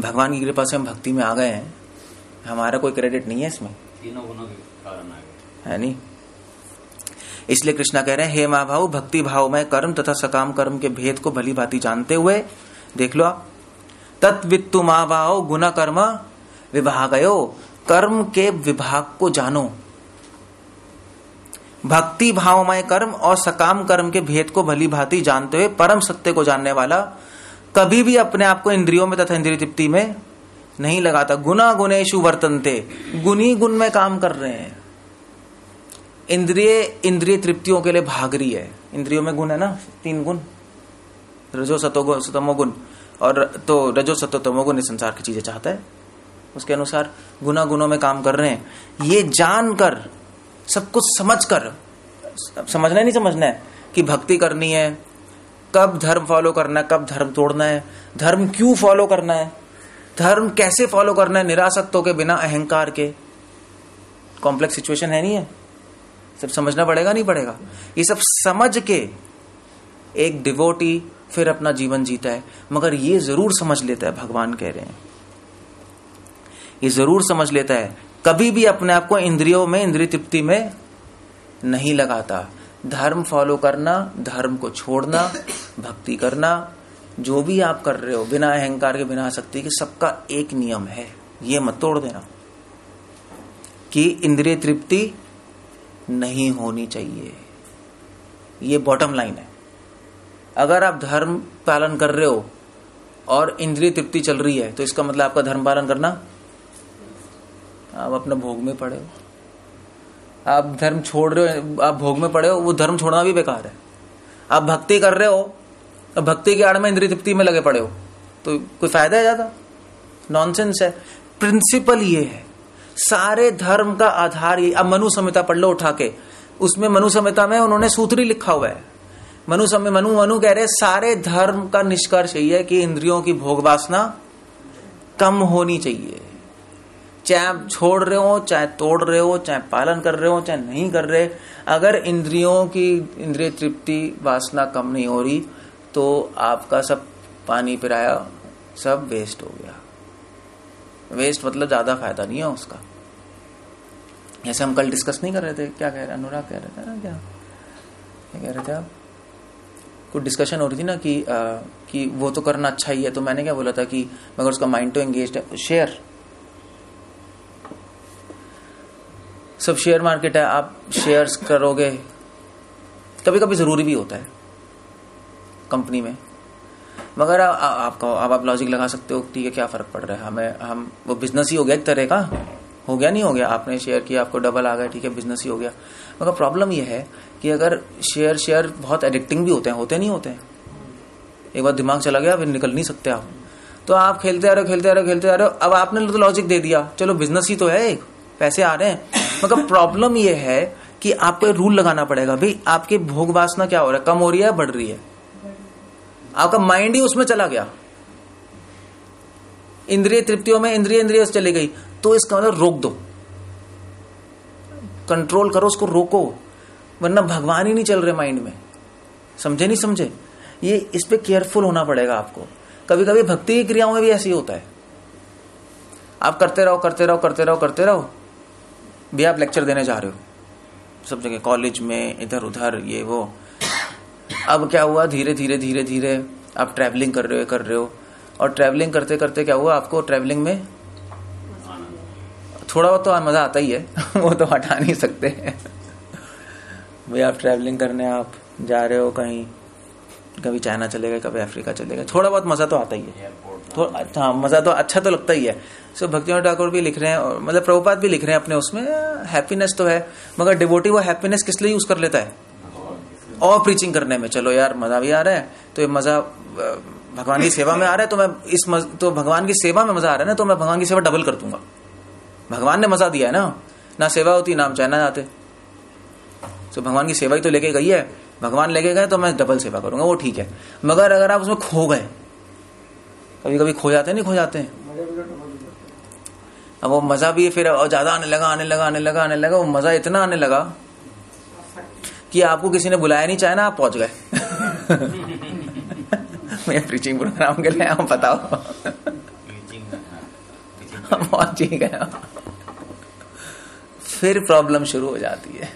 भगवान की कृपा से हम भक्ति में आ गए हैं, हमारा कोई क्रेडिट नहीं है इसमें, तीनों गुणों के कारण आ गए, है नहीं। इसलिए कृष्णा कह रहे हैं, हे महाभाव, भक्ति भाव में कर्म तथा सकाम कर्म के भेद को भली भांति जानते हुए, देख लो आप, तत्वित्तु महाभाव गुना कर्म विभागयो, कर्म के विभाग को जानो। भक्ति भावमय कर्म और सकाम कर्म के भेद को भली भांति जानते हुए परम सत्य को जानने वाला कभी भी अपने आप को इंद्रियों में तथा इंद्रिय तृप्ति में नहीं लगाता। गुना गुणेशु वर्तन्ते, गुणी गुण में काम कर रहे हैं, इंद्रिय इंद्रिय तृप्तियों के लिए भाग रही है। इंद्रियों में गुण है ना, तीन गुण, रजो सतो तमो गुण, और तो रजो सतो तमो गुण इस संसार की चीजें चाहता है, उसके अनुसार गुना गुणों में काम कर रहे हैं। ये जानकर सब कुछ समझ कर, समझना ही नहीं समझना है कि भक्ति करनी है, कब धर्म फॉलो करना है, कब धर्म तोड़ना है, धर्म क्यों फॉलो करना है, धर्म कैसे फॉलो करना है, निरासक्तों के बिना अहंकार के। कॉम्प्लेक्स सिचुएशन है, नहीं है, सब समझना पड़ेगा, नहीं पड़ेगा, ये सब समझ के एक डिवोटी फिर अपना जीवन जीता है। मगर ये जरूर समझ लेता है, भगवान कह रहे हैं, ये जरूर समझ लेता है, कभी भी अपने आप को इंद्रियों में इंद्रिय तृप्ति में नहीं लगाता। धर्म फॉलो करना, धर्म को छोड़ना, भक्ति करना, जो भी आप कर रहे हो बिना अहंकार के, बिना आसक्ति के, सबका एक नियम है, ये मत तोड़ देना कि इंद्रिय तृप्ति नहीं होनी चाहिए। ये बॉटम लाइन है। अगर आप धर्म पालन कर रहे हो और इंद्रिय तृप्ति चल रही है, तो इसका मतलब आपका धर्म पालन करना, आप अपने भोग में पड़े हो। आप धर्म छोड़ रहे हो, आप भोग में पड़े हो, वो धर्म छोड़ना भी बेकार है। आप भक्ति कर रहे हो और भक्ति के आड़ में इंद्रिय तृप्ति में लगे पड़े हो, तो कोई फायदा है ज्यादा? नॉनसेंस है। प्रिंसिपल ये है, सारे धर्म का आधार ये। अब मनु संहिता पढ़ लो उठा के, उसमें मनु संहिता में उन्होंने सूत्री लिखा हुआ है। मनु सम मनु मनु कह रहे हैं, सारे धर्म का निष्कर्ष यही है कि इंद्रियों की भोग वासना कम होनी चाहिए। चाहे आप छोड़ रहे हो, चाहे तोड़ रहे हो, चाहे पालन कर रहे हो, चाहे नहीं कर रहे, अगर इंद्रियों की इंद्रिय तृप्ति वासना कम नहीं हो रही, तो आपका सब पानी पिराया सब वेस्ट हो गया। वेस्ट मतलब ज्यादा फायदा नहीं है उसका। जैसे हम कल डिस्कस नहीं कर रहे थे, क्या कह रहे अनुराग कह रहे थे ना, क्या कह रहे थे आप, कुछ डिस्कशन हो रही थी ना कि आ, कि वो तो करना अच्छा ही है, तो मैंने क्या बोला था कि मगर उसका माइंड तो एंगेज्ड है। शेयर, सब शेयर मार्केट है, आप शेयर्स करोगे, कभी कभी जरूरी भी होता है कंपनी में, मगर आ, आ, आपका अब आप, आप लॉजिक लगा सकते हो, ठीक है क्या फर्क पड़ रहा है हमें, हम वो बिजनेस ही हो गया एक तरह का, हो गया नहीं हो गया, आपने शेयर किया आपको डबल आ गया, ठीक है बिजनेस ही हो गया। मगर प्रॉब्लम यह है कि अगर शेयर शेयर बहुत एडिक्टिंग भी होते हैं, होते नहीं होते हैं, एक बार दिमाग चला गया फिर निकल नहीं सकते आप, तो आप खेलते आ रहे हो खेलते आ रहे हो खेलते आ रहे हो। अब आपने तो लॉजिक दे दिया, चलो बिजनेस ही तो है, एक पैसे आ रहे हैं, मगर प्रॉब्लम यह है कि आपको रूल लगाना पड़ेगा, भाई आपकी भोग वासना क्या हो रहा है, कम हो रही है बढ़ रही है। आपका माइंड ही उसमें चला गया, इंद्रिय तृप्तियों में इंद्रिय इंद्रिय चली गई, तो इसका मतलब रोक दो, कंट्रोल करो उसको, रोको, वरना भगवान ही नहीं चल रहे माइंड में। समझे नहीं समझे, ये इस पे केयरफुल होना पड़ेगा आपको। कभी कभी भक्ति की क्रियाओं में भी ऐसे ही होता है, आप करते रहो करते रहो करते रहो करते रहो, भी आप लेक्चर देने जा रहे हो सब जगह, कॉलेज में, इधर उधर, ये वो। अब क्या हुआ, धीरे धीरे धीरे धीरे आप ट्रैवलिंग कर रहे हो कर रहे हो और ट्रैवलिंग करते करते क्या हुआ, आपको ट्रैवलिंग में थोड़ा बहुत तो मजा आता ही है वो तो हटा नहीं सकते हैं भाई। आप ट्रैवलिंग करने आप जा रहे हो कहीं, कभी चाइना चले गए, कभी अफ्रीका चले गए, थोड़ा बहुत मजा तो आता ही है, तो हाँ मजा तो अच्छा तो लगता ही है। सो भक्तिवेंद्र ठाकुर भी लिख रहे हैं और मतलब प्रभुपाद भी लिख रहे हैं अपने उसमें, हैप्पीनेस तो है, मगर डिवोटी वो हैप्पीनेस किस लिए यूज कर लेता है, और प्रीचिंग करने में, चलो यार मजा भी आ रहा है तो ये मजा भगवान की सेवा में आ रहा है तो मैं इस मज, तो भगवान की सेवा में मजा आ रहा है ना, तो मैं भगवान की सेवा डबल कर दूंगा। भगवान ने मजा दिया है ना, ना सेवा होती ना हम चाहना जाते। तो भगवान की सेवा ही तो लेके गई है, भगवान लेके गए तो मैं डबल सेवा करूंगा, वो ठीक है। मगर अगर आप उसमें खो गए, कभी कभी खो जाते हैं, नहीं खो जाते हैं, अब वो मजा भी फिर ज्यादा आने लगा आने लगा आने लगा आने लगा वो मजा इतना आने लगा कि आपको किसी ने बुलाया नहीं चाहे ना, आप पहुंच गए। मैं प्रीचिंग प्रोग्राम के लिए, आप बताओ हम पहुंच ही गए। फिर प्रॉब्लम शुरू हो जाती है।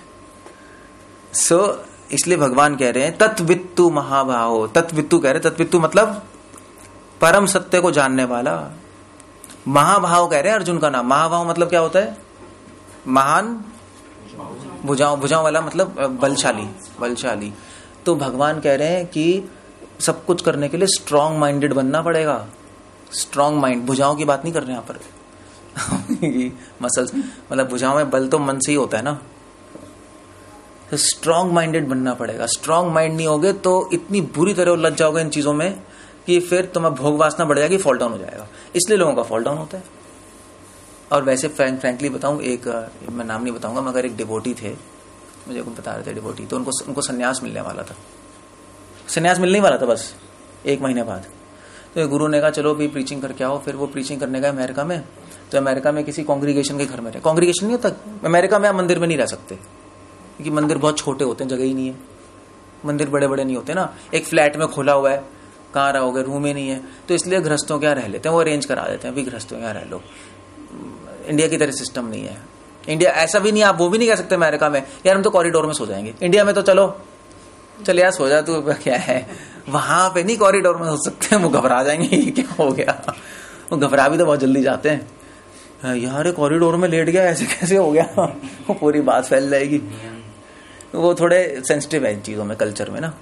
सो so, इसलिए भगवान कह रहे हैं तत्वित्तु महाभाहो। तत्वित्तु कह रहे हैं, तत्वित्तु मतलब परम सत्य को जानने वाला। महाभाव कह रहे हैं अर्जुन का नाम। महाभाव मतलब क्या होता है? महान भुजाओं, भुजाओं वाला मतलब बलशाली, बलशाली। तो भगवान कह रहे हैं कि सब कुछ करने के लिए स्ट्रांग माइंडेड बनना पड़ेगा। स्ट्रांग माइंड, भुजाओं की बात नहीं कर रहे यहाँ पर। मसल्स मतलब भुजाओं में बल तो मन से ही होता है ना। तो स्ट्रांग माइंडेड बनना पड़ेगा। स्ट्रांग माइंड नहीं होगे तो इतनी बुरी तरह उलझ जाओगे इन चीजों में कि फिर तुम्हें भोग वासना बढ़ जाएगी, फॉल डाउन हो जाएगा। इसलिए लोगों का फॉल डाउन होता है। और वैसे फ्रैंक फ्रैंकली बताऊं, एक मैं नाम नहीं बताऊंगा मगर एक डिवोटी थे, मुझे बता रहे थे डिवोटी, तो उनको उनको सन्यास मिलने वाला था, सन्यास मिलने वाला था बस एक महीने बाद। तो गुरु ने कहा चलो भी प्रीचिंग करके आओ। फिर वो प्रीचिंग करने गए अमेरिका में। तो अमेरिका में किसी कॉन्ग्रीगेशन के घर में रहे। कॉन्ग्रीगेशन नहीं होता अमेरिका में, आप मंदिर में नहीं रह सकते क्योंकि मंदिर बहुत छोटे होते हैं, जगह ही नहीं है, मंदिर बड़े बड़े नहीं होते ना। एक फ्लैट में खोला हुआ है, कहाँ रहोगे, रूम ही नहीं है। तो इसलिए गृहस्थों के यहाँ रह लेते हैं, वो अरेंज करा देते हैं, अभी गृहस्थों के यहाँ रह लो। इंडिया की तरह सिस्टम नहीं है। इंडिया ऐसा भी नहीं, आप वो भी नहीं कह सकते अमेरिका में यार हम तो कॉरिडोर में सो जाएंगे। इंडिया में तो चलो चल यार सो जा तू, क्या है। वहां पे नहीं कॉरिडोर में सो सकते, वो घबरा जाएंगे क्या हो गया। वो घबरा भी तो बहुत जल्दी जाते हैं, यार कॉरिडोर में लेट गया, ऐसे कैसे हो गया, वो पूरी बात फैल जाएगी। वो थोड़े सेंसिटिव है इन चीजों में, कल्चर में ना।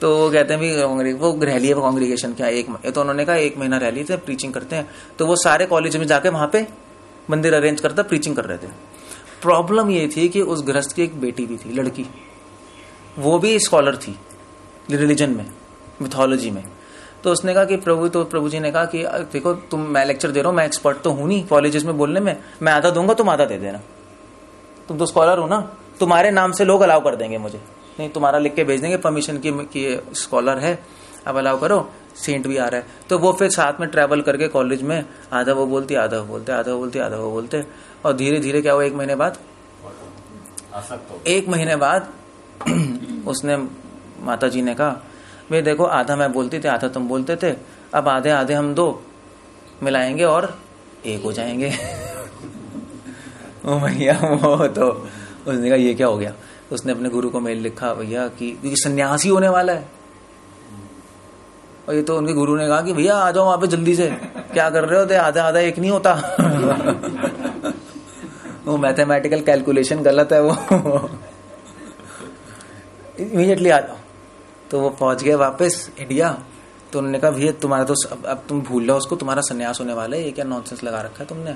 तो वो कहते हैं भी वो रह लिया कांग्रीगेशन क्या एक, तो उन्होंने कहा एक महीना रह लिए थे, प्रीचिंग करते हैं। तो वो सारे कॉलेज में जाके वहां पे मंदिर अरेंज करता, प्रीचिंग कर रहे थे। प्रॉब्लम ये थी कि उस गृहस्थ की एक बेटी भी थी, लड़की, वो भी स्कॉलर थी रिलीजन में, मिथोलॉजी में। तो उसने कहा कि प्रभु, तो प्रभु जी ने कहा कि देखो तुम, मैं लेक्चर दे रहा हूँ, मैं एक्सपर्ट तो हूं नहीं कॉलेजेस में बोलने में, मैं आधा दूंगा तुम आधा दे देना, तुम तो स्कॉलर हो ना, तुम्हारे नाम से लोग अलाउ कर देंगे मुझे, नहीं तुम्हारा लिख के भेज देंगे परमिशन की कि स्कॉलर है, अब अलाउ करो, सेंट भी आ रहा है। तो वो फिर साथ में ट्रैवल करके कॉलेज में आधा वो बोलती आधा वो बोलते आधा वो बोलती आधा वो बोलते और धीरे धीरे क्या हुआ, एक महीने बाद एक महीने बाद उसने, माता जी ने कहा भाई देखो आधा मैं बोलती थी आधा तुम बोलते थे, अब आधे आधे हम दो मिलाएंगे और एक हो जाएंगे। ओ भैया, वो तो उसने कहा ये क्या हो गया। उसने अपने गुरु को मेल लिखा भैया कि क्योंकि सन्यासी होने वाला है। और ये तो उनके गुरु ने कहा कि भैया आ जाओ वहां पे जल्दी से, क्या कर रहे होते, आधा आधा एक नहीं होता। वो मैथमेटिकल कैलकुलेशन गलत है वो। इमीडिएटली आ जाओ। तो वो पहुंच गए वापस इंडिया। तो उन्होंने कहा भैया तुम्हारा तो अब, अब तुम भूल लो उसको, तुम्हारा सन्यास होने वाला है, ये क्या नॉनसेंस लगा रखा है तुमने।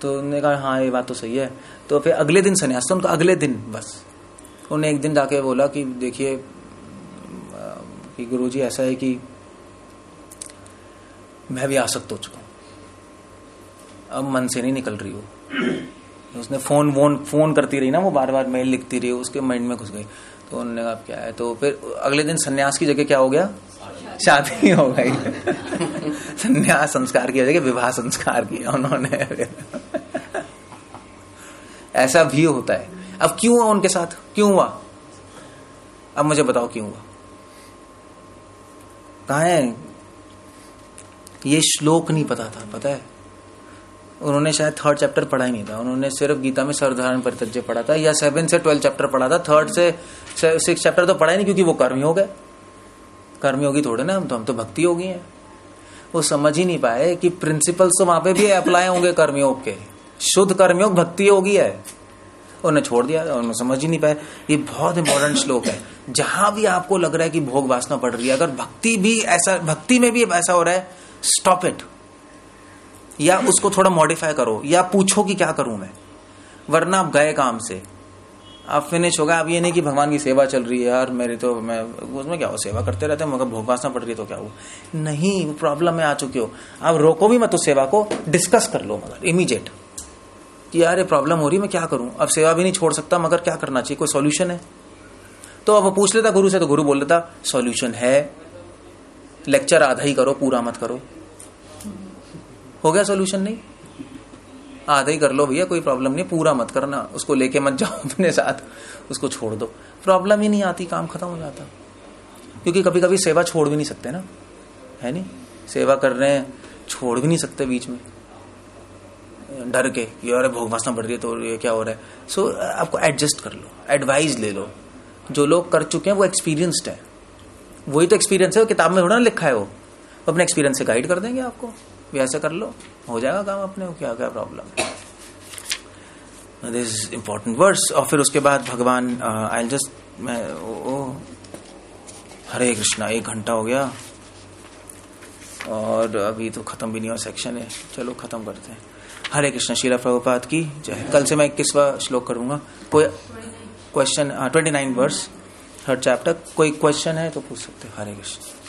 तो उन्होंने कहा हाँ ये बात तो सही है। तो फिर अगले दिन सन्यास था उनका, अगले दिन बस उन्हें एक दिन जाके बोला कि देखिए कि गुरुजी ऐसा है कि मैं भी आसक्त हो चुका हूं, अब मन से नहीं निकल रही हो। उसने फोन वोन फोन करती रही ना, वो बार बार मेल लिखती रही, उसके माइंड में घुस गई। तो उन्होंने कहा क्या है। तो फिर अगले दिन सन्यास की जगह क्या हो गया, शादी हो गई। सन्यास संस्कार की जगह विवाह संस्कार किया उन्होंने। ऐसा भी होता है। अब क्यों हुआ उनके साथ, क्यों हुआ, अब मुझे बताओ क्यों हुआ, कहाँ है ये श्लोक नहीं पता था। पता है उन्होंने शायद थर्ड चैप्टर पढ़ा ही नहीं था, उन्होंने सिर्फ गीता में सर्वधारण परित्यज्य पढ़ा था, या सेवन से ट्वेल्व चैप्टर पढ़ा था, थर्ड से सिक्स चैप्टर तो पढ़ा ही नहीं क्योंकि वो कर्मी हो गए। कर्मी होगी थोड़े ना, हम तो हम तो भक्ति हो गई है। वो समझ ही नहीं पाए कि प्रिंसिपल्स तो वहां पे भी अप्लाई होंगे कर्मयोग के, शुद्ध कर्मयोग भक्ति होगी है। उन्हें छोड़ दिया, उन्हें समझ ही नहीं पाया। ये बहुत इंपॉर्टेंट श्लोक है। जहां भी आपको लग रहा है कि भोग वासना बढ़ रही है, अगर भक्ति भी ऐसा, भक्ति में भी ऐसा हो रहा है, स्टॉप इट, या उसको थोड़ा मॉडिफाई करो, या पूछो कि क्या करूं मैं, वरना आप गए काम से। अब फिनिश होगा। अब ये नहीं कि भगवान की सेवा चल रही है यार मेरे तो मैं उसमें क्या हो सेवा करते रहते हैं मगर भोग भासना पड़ रही है तो क्या हुआ, नहीं प्रॉब्लम में आ चुके हो। अब रोको भी मत उस सेवा को, डिस्कस कर लो मगर इमीडिएट कि यार ये प्रॉब्लम हो रही है मैं क्या करूं, अब सेवा भी नहीं छोड़ सकता मगर क्या करना चाहिए, कोई सॉल्यूशन है। तो अब पूछ लेता गुरु से तो गुरु बोल लेता सॉल्यूशन है, लेक्चर आधा ही करो पूरा मत करो। हो गया सॉल्यूशन, नहीं आधा ही कर लो भैया कोई प्रॉब्लम नहीं, पूरा मत करना, उसको लेके मत जाओ अपने साथ, उसको छोड़ दो, प्रॉब्लम ही नहीं आती, काम खत्म हो जाता। क्योंकि कभी कभी सेवा छोड़ भी नहीं सकते ना, है नहीं, सेवा कर रहे हैं छोड़ भी नहीं सकते बीच में डर के यार भोग वासना बढ़ रही है तो ये क्या हो रहा है। सो so, आपको एडजस्ट कर लो, एडवाइस ले लो, जो लोग कर चुके हैं वो एक्सपीरियंस्ड है, वही तो एक्सपीरियंस है, वो किताब में थोड़ा ना लिखा है, वो अपने एक्सपीरियंस से गाइड कर देंगे आपको, ऐसा कर लो हो जाएगा काम अपने, क्या क्या प्रॉब्लम है। This important words. और फिर उसके बाद भगवान आई जस्ट मैं ओ, ओ, हरे कृष्णा, एक घंटा हो गया और अभी तो खत्म भी नहीं हुआ सेक्शन है, चलो खत्म करते हैं। हरे कृष्णा, श्रील प्रभुपाद की जय। कल से मैं इक्कीसवा श्लोक करूंगा। कोई question, twenty nine verse third chapter, कोई क्वेश्चन है तो पूछ सकते हैं। हरे कृष्ण।